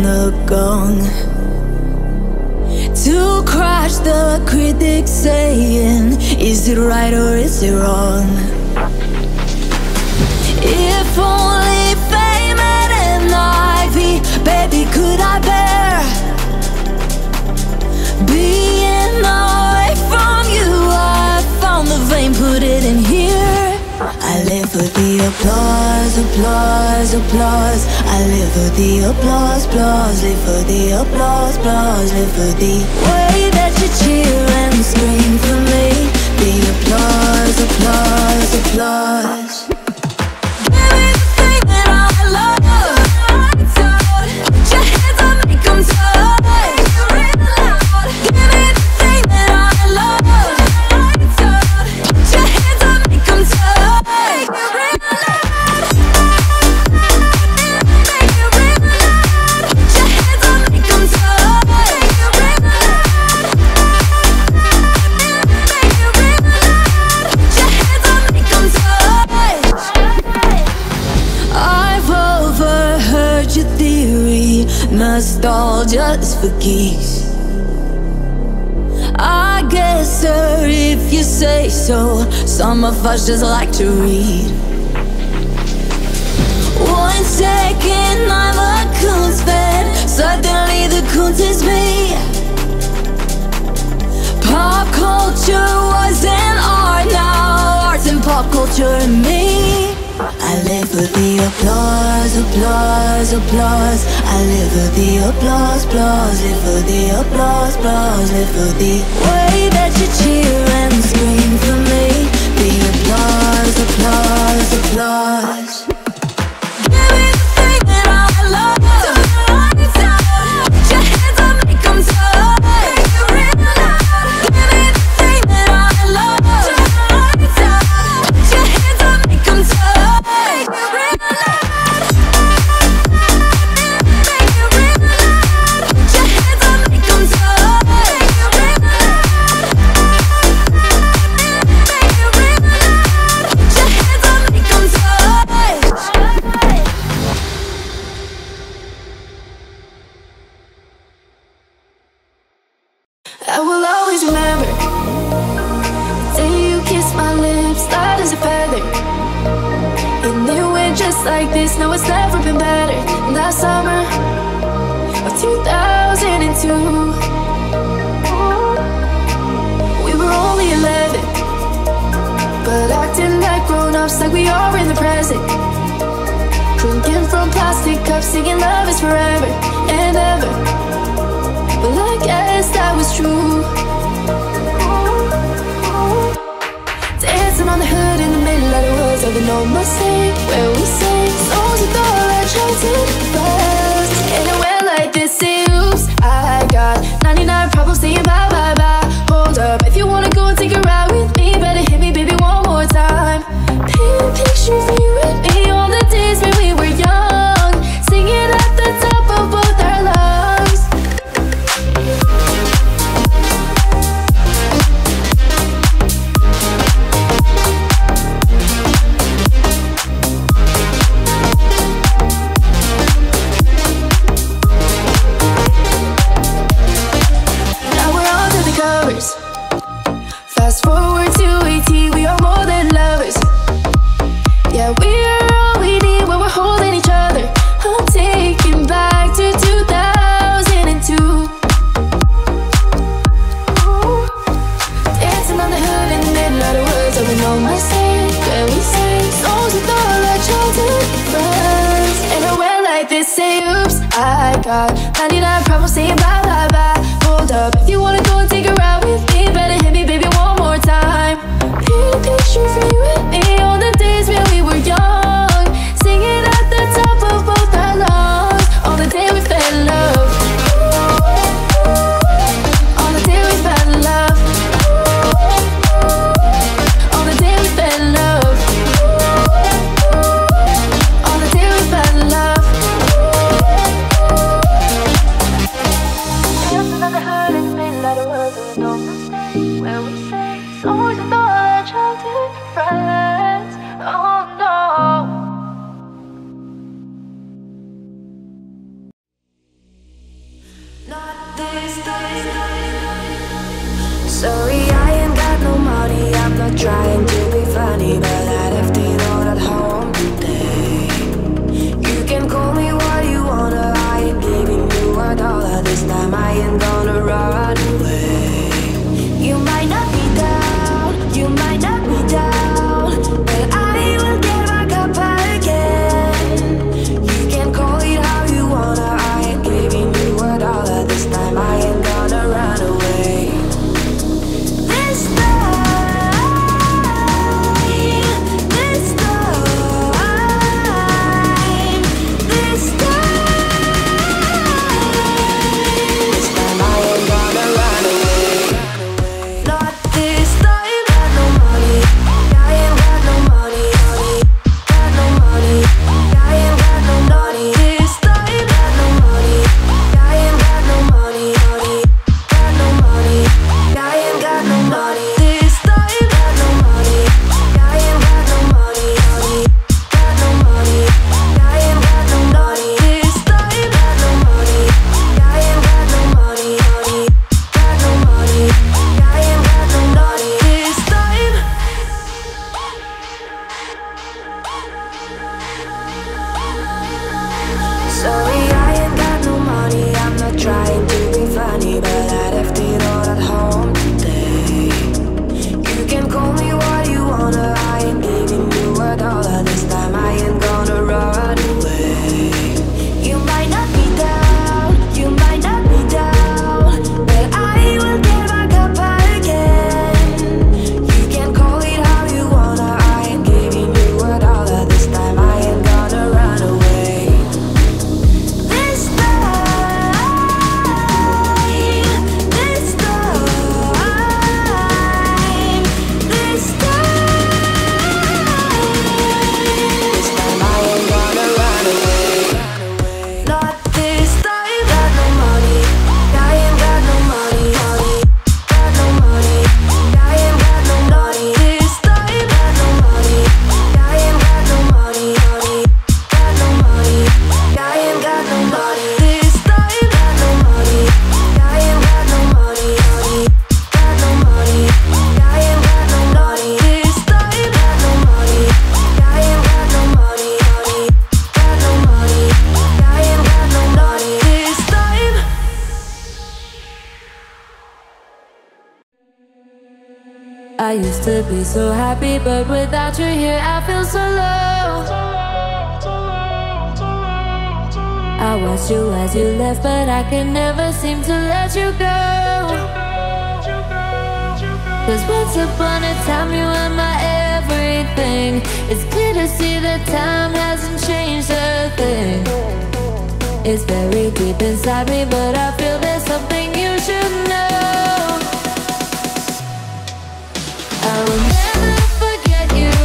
the gong to crush the critics saying, is it right or is it wrong? If only fame and an ivy, baby, could I bear being away from you? I found the vein, put it in here. I live for the applause, applause, applause. I live for the applause, applause. Live for the applause, applause. Live for the way that you cheer and scream for me. The applause, applause, applause. Give me the thing that I love. Put your hands up, make them touch. Real loud. Give me the thing that I love. Put your hands up, make them touch. Must all just for geese, I guess, sir, if you say so. Some of us just like to read. One second I'm a coon's fan, suddenly the coons is me. Pop culture was an art, now art's in pop culture and me. I live for the applause, applause, applause. I live for the applause, applause. Live for the applause, applause. Live for the way that you cheer and scream for me. The applause, applause, applause. Give me the thing that I love. Put your hands up, make them touch. Make it real loud. Give me the thing that I love. Put your hands up, make them touch. Like we are in the present, drinking from plastic cups, singing love is forever and ever. But I guess that was true. Dancing on the hood in the middle of the woods of an old Mustang, where we sing songs of all our childhood best. Anywhere like this, oops, I got ninety-nine problems saying bye bye bye. Hold up, if you wanna go and take a ride with me, better hit me, baby, one more time. Paint a picture of you and me on the days when we were young, singing at the top of both our lungs. Now we're all through the covers. Fast forward to eighteen, we are more than lovers. Yeah, we are all we need when we're holding each other. I'm taking back to two thousand two. Dancing on the hood in the middle of the woods of an old Mustang, where we sing songs with all our childhood friends. And I went like this, say oops, I got ninety-nine problems saying bye bye bye. Hold up, if you wanna go and take a ride with me, better hit me, baby, one more time. Paint a picture for you and me on the days when we were young, singing at the top of both our lungs. On the day we fell in love, on the day we fell in love, on the day we fell in love, on the day we fell in love. Dancing on the hood in the middle of the world, with no mistake, where we say songs with all our childhood friends. Oh no. Sorry, I ain't got no money. I'm not trying to be funny, but I left it all at home today. You can call me what you wanna, I ain't giving you a dollar. This time I ain't gonna run away. You might not be down, you might not be down, but I will get back up again. You can call it how you wanna, I ain't giving you a dollar. This time I ain't gonna run away. I used to be so happy, but without you here I feel so low. I watched you as you left, but I could never seem to let you go. 'Cause once upon a time you were my everything. It's clear to see that time hasn't changed a thing. It's very deep inside me, but I feel there's something you should know. I will never forget you.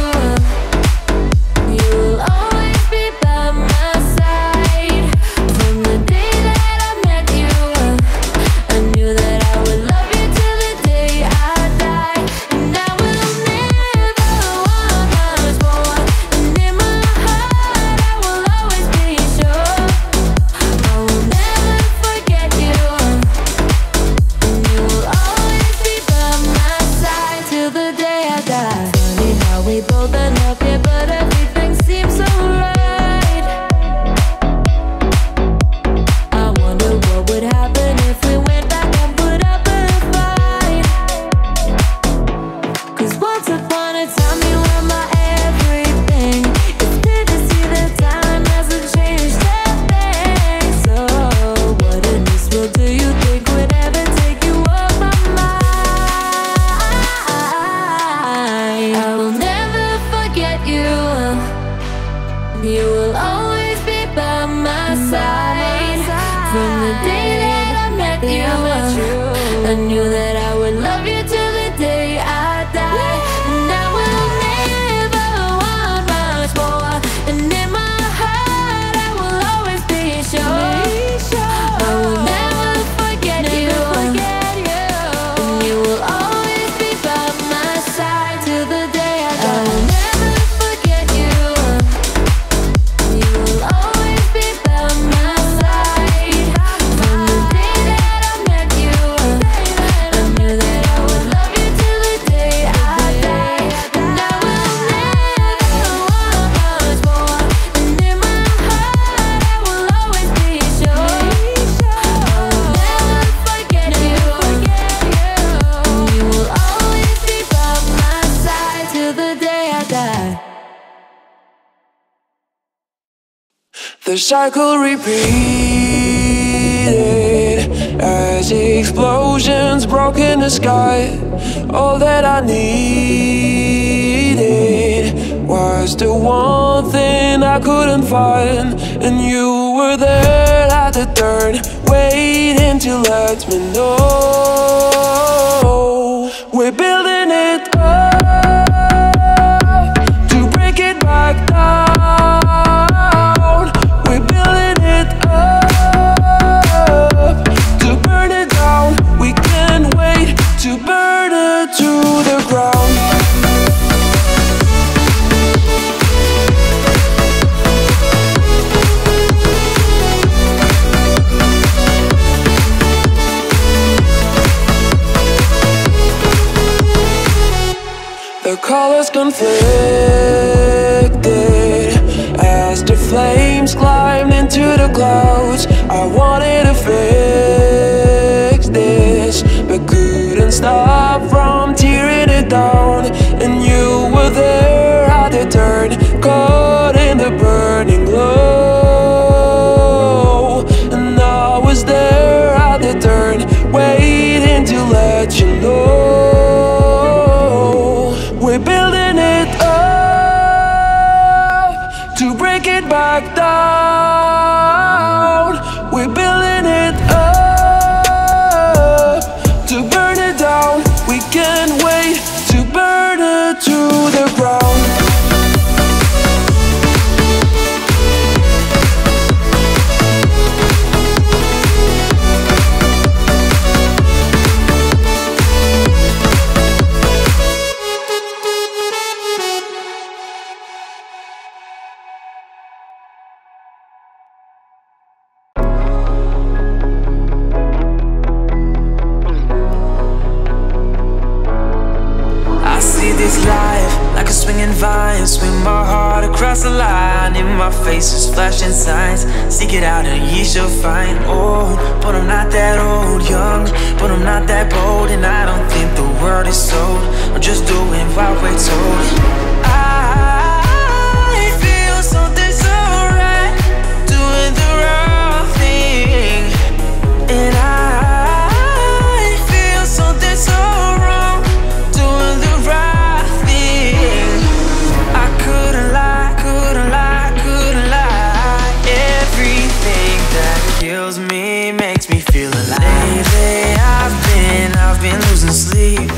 You will always be by my side. From the day that I met you, I knew that I would love you till the day I die. And I will never want much more. And in my heart I will always be sure I will never forget you. And you will always be by my side till the day. Funny how we both end up here, but everything seems so right. I wonder what would happen if we went back and put up a fight. 'Cause once upon a time you were my everything. It's good to see that time hasn't changed a thing. So what in this world do you think would ever take you off my mind? I will never forget you. You will always be by my side. From the day that I met you, I knew that I would love you till the day I die. And I will never want much more. And in my heart I will always be sure I will never forget you. And you will always side to the day I die. I will never forget you. You will always be by my side. From the day that I met you, I The cycle repeated as explosions broke in the sky. All that I needed was the one thing I couldn't find, and you were there at the turn, waiting to let me know. We're building it up to break it back down. Colors conflicted as the flames climbed into the clouds. I wanted to fix this, but couldn't stop from tearing it down. And you were there at the turn, caught in the burning glow. And I was there at the turn, waiting to let you know. We're building it up to break it back down. We're building it up to burn it down. We can't wait to burn it to the ground. Swing my heart across the line. In my face is flashing signs. Seek it out and ye shall find. Old, but I'm not that old. Young, but I'm not that bold. And I don't think the world is sold. I'm just doing what we're told. I feel something so right, doing the wrong thing. And I feel something so wrong, doing the right thing. Kills me, makes me feel alive. Lately I've been, I've been losing sleep,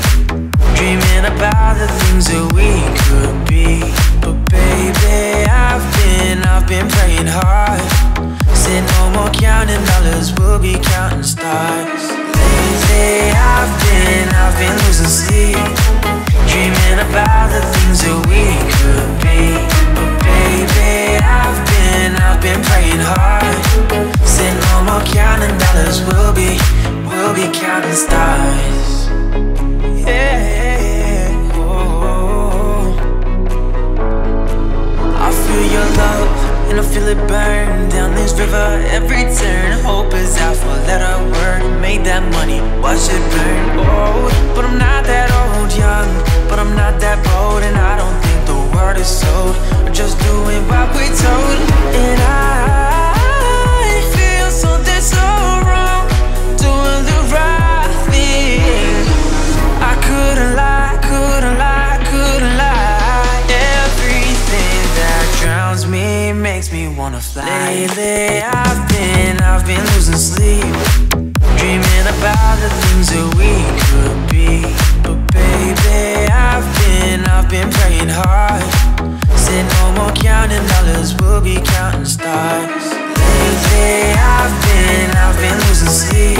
dreaming about the things that we could be. But baby, I've been, I've been praying hard. Said no more counting dollars, we'll be counting stars. Lately I've been, I've been losing sleep, dreaming about the things that we could be. But baby, I've been, I've been praying hard. Say no more counting dollars, we'll be, we'll be counting stars. Yeah, oh. I feel your love, and I feel it burn down this river every turn. Hope is out for a letter word. Made that money, watch it burn. Oh, but I'm not that old, young, but I'm not that bold. And I don't think the world is sold. I'm just doing what we told. And I something so wrong, doing the right thing. I couldn't lie, couldn't lie, couldn't lie. Everything that drowns me makes me wanna fly. Lately I've been, I've been losing sleep, dreaming about the things that we could be. But baby, I've been, I've been praying hard. Said no more counting dollars, we'll be counting stars. Lately I've been, I've been losing sleep,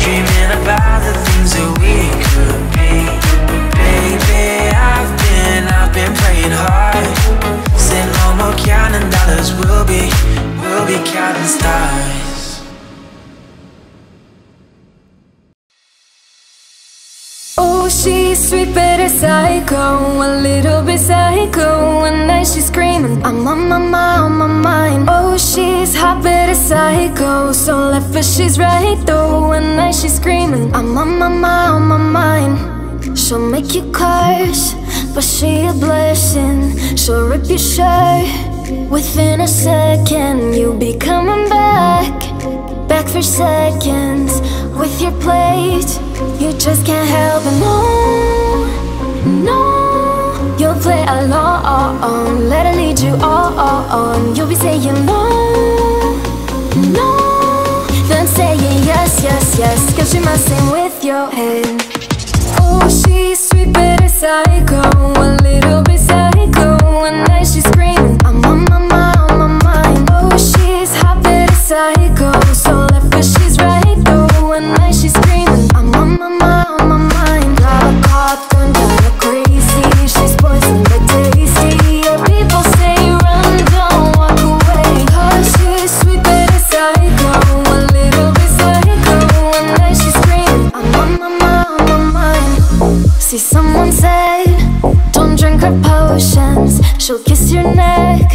dreaming about the things that we could be. But baby, I've been, I've been praying hard. Say no more counting dollars, we'll be, we'll be counting stars. Oh, she's sweet but a psycho, a little bit psycho. One night she's screaming, I'm on my mind, on my mind. Oh, she's hot but a psycho, so left but she's right though. One night she's screaming, I'm on my mind, on my mind. She'll make you curse, but she a blessing. She'll rip your shirt, Within a second, you'll be coming back, back for seconds with your plate. You just can't help it, no, no. You'll play along, let it lead you on. You'll be saying no, no, then saying yes, yes, yes, 'cause you're messing with your head. Oh, she's sweet but a psycho, a little bit psycho, and now she's screaming, I'm on my mind, on my mind. Oh, she's hot but a psycho, so left but she's right though, and now she's screaming, I'm on my mind, on my mind. Got caught under the crazy, she's poison but tasty. People say run, don't walk away. Oh, she's sweet but a psycho, a little bit psycho, and now she's screaming, I'm on my mind, on my mind. See, someone said, don't drink her potions, she'll kiss your neck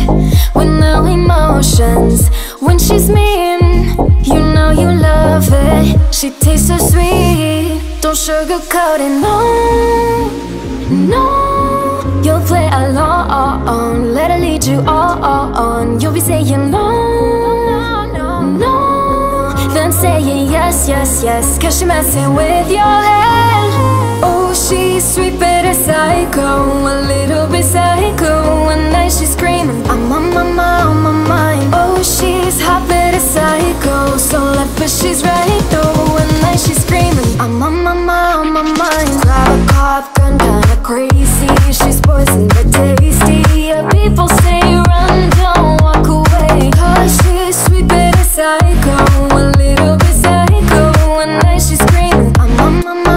with no emotions. When she's mean, you know you love it, she tastes so sweet, don't sugarcoat it, no, no. You'll play along, let her lead you on. You'll be saying no, no, no, then saying yes, yes, yes, 'cause she's messing with your head. Oh, she's sweet but a psycho, a little bit psycho, and now she's screaming, I'm on my mind, on my mind. Oh, she's hot but a psycho, so left but she's right though, and now she's screaming, I'm on my mind, on my mind. Grab a cop gun, kinda crazy, she's poison but tasty. People say run, don't walk away. Oh, she's sweet but a psycho, a little bit psycho, and now she's screaming, I'm on my mind.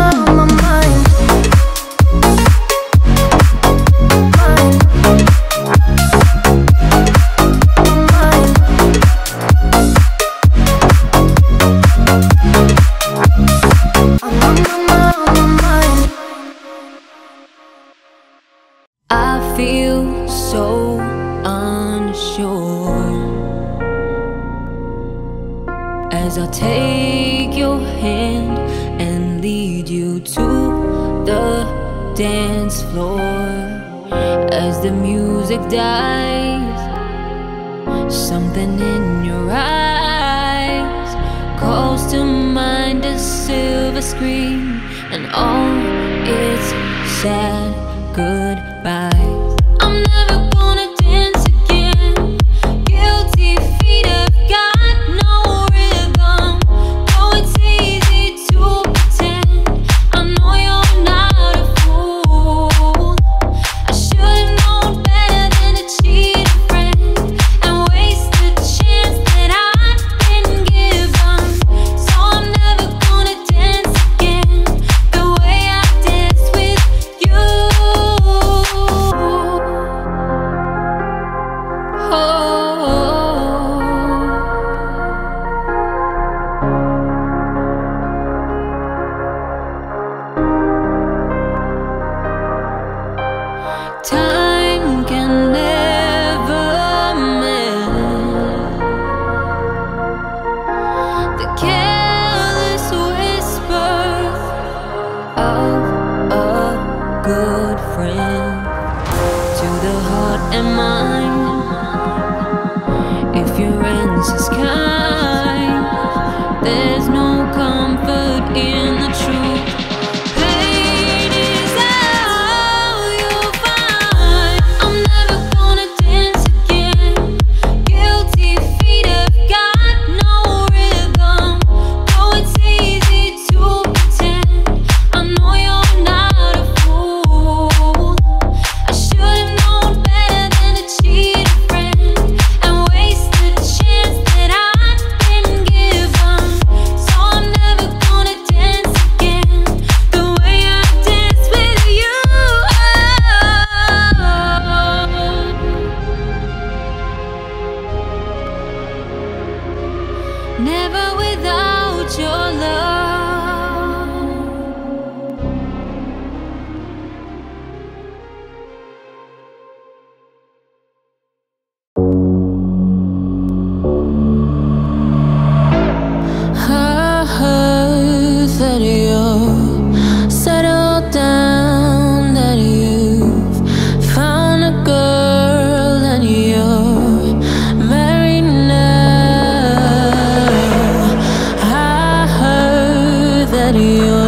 Girl, and you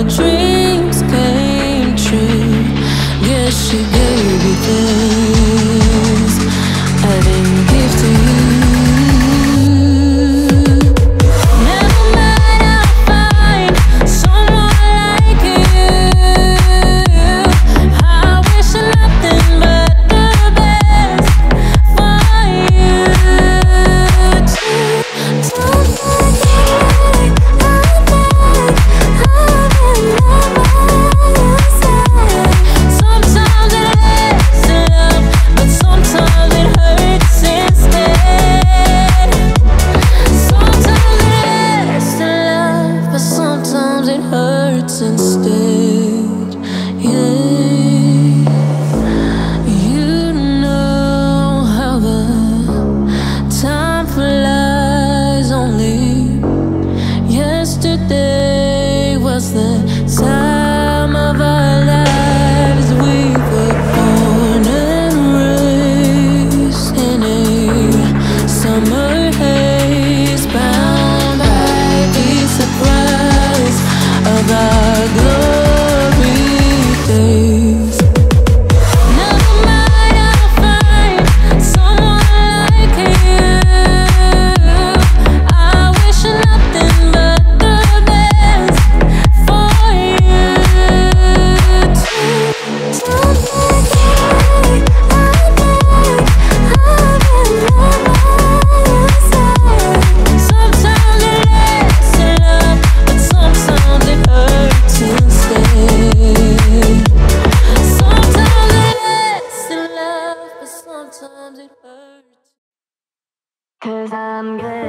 dreams came true. Guess she gave me things I didn't give to you. Never mind, I'll find someone like you. I wish nothing but the best for you. Don't let you instead, yeah. You know how the time flies. Only yesterday was the time of our lives. We were born and raised in a summer haze, bound by the surprise of our I'm good.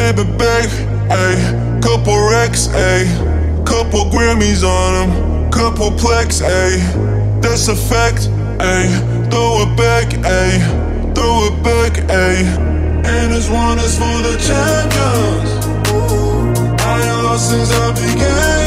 Baby bang, ayy. Couple wrecks, ayy. Couple Grammys on him. Couple plex, ayy. That's a fact, ayy. Throw it back, ayy. Throw it back, ayy. And this one is for the champions. I ain't lost since I began. I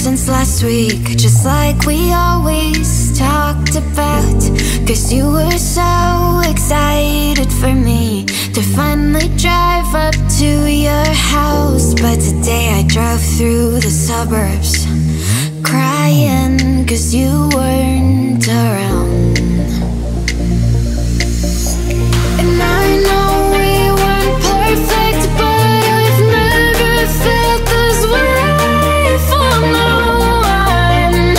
since last week, just like we always talked about. Cause you were so excited for me to finally drive up to your house. But today I drove through the suburbs crying cause you weren't around. And I know we weren't perfect, but I've never felt this way for no one.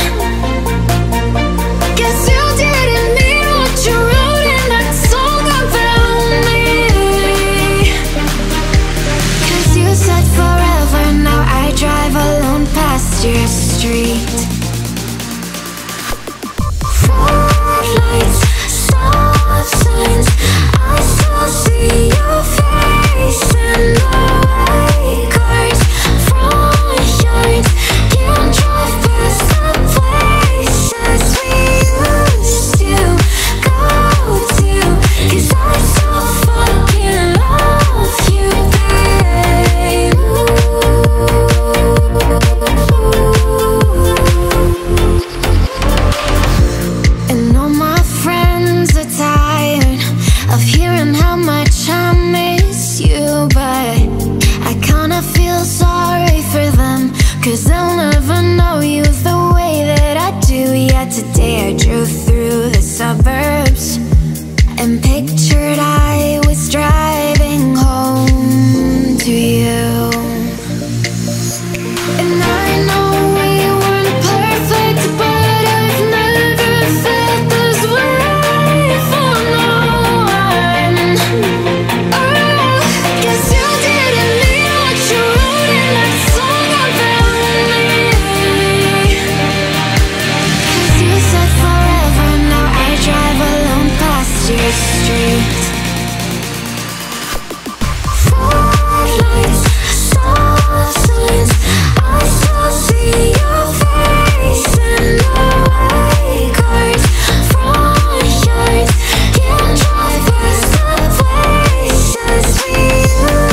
Guess you didn't mean what you wrote in that song about me. Cause you said forever, now I drive alone past your street. Floodlights, stop signs, I still see your face in the white cars, front yards. Can't drive past the places we used to go to. Cause I so fucking love you, babe. And all my friends are tired of hearing how much I miss you, but I kinda feel sorry for them, cause they'll never know you the way that I do. Yeah, today I drove through the suburbs and pictured I was driving home to you. And I know we weren't perfect, but I've never felt this way for no one. Oh, guess you didn't mean what you wrote in that song about me. Cause you said forever, now I drive alone past your street. Floodlights, stop signs, I still see your face in the white cars, front yards. Can't drive past the places we used to go to.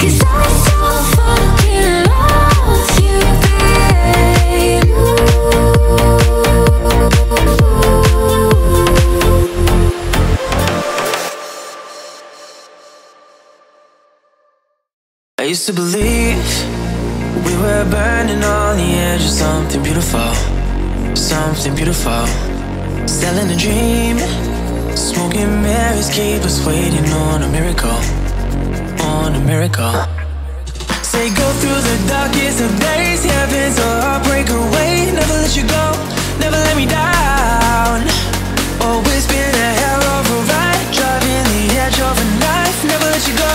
Cause I so fucking love you, babe. I used to believe we were burning on the edge of something beautiful, something beautiful. Selling a dream, smoking mirrors keep us waiting on a miracle, on a miracle. Say go through the darkest of days, heaven's a heartbreak away. Never let you go, never let me down. Always been a hell of a ride, driving the edge of a knife. Never let you go,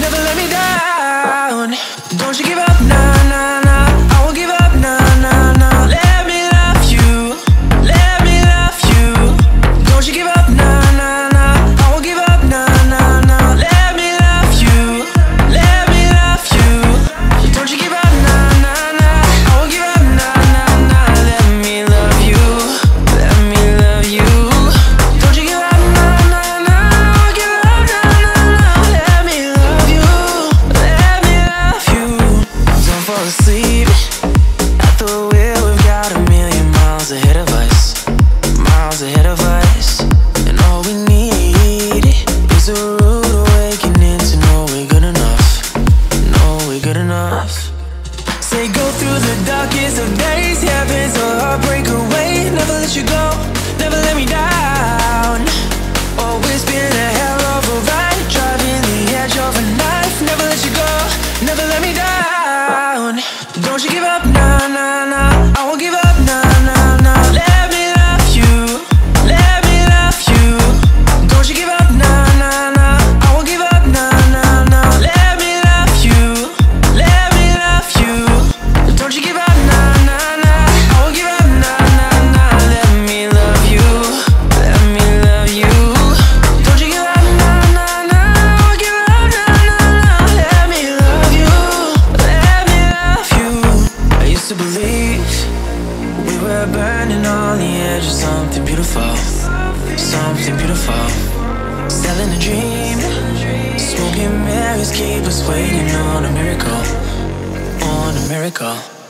never let me down. Don't you give up, nah, nah, nah. I won't give up, nah, nah, nah. Let me love you, let me love you. Don't you give up, nah, nah, nah. I won't give up, nah, nah, nah. Let me love you, let me love you. Don't you give up, nah, nah, nah. I won't give up, nah, nah, nah. Let me love you, let me love you. Don't you give up, nah, nah, nah. I won't give up, nah, nah, nah. Let me love you, let me love you. Don't fall asleep at the wheel, we've got a million miles ahead of us, miles ahead of us. And all we need is a rude awakening to know we're good enough, know we're good enough. Say go through the darkest of days, heaven's a heartbreak away. Never let you go, never let me down. Always been a hell of a ride, driving the edge of a knife. Never let you go, never let me down. Don't you give up, nah, nah, nah. I won't give up, nah, nah, nah. Let me love you, let me love you. Don't you give up, nah, nah, nah. I won't give up, nah, nah, nah. Let me love you, let me love you. Don't you give up, nah, nah, nah. I won't give up, nah, nah, nah. Let me love you, let me love you. Don't you give up, nah, nah, nah. I won't give up, nah, nah, nah. Let me love you, let me love you. I used to believe we were burning on the edge of something beautiful, something beautiful. Selling a dream, smoking mirrors keep us waiting on a miracle, on miracle.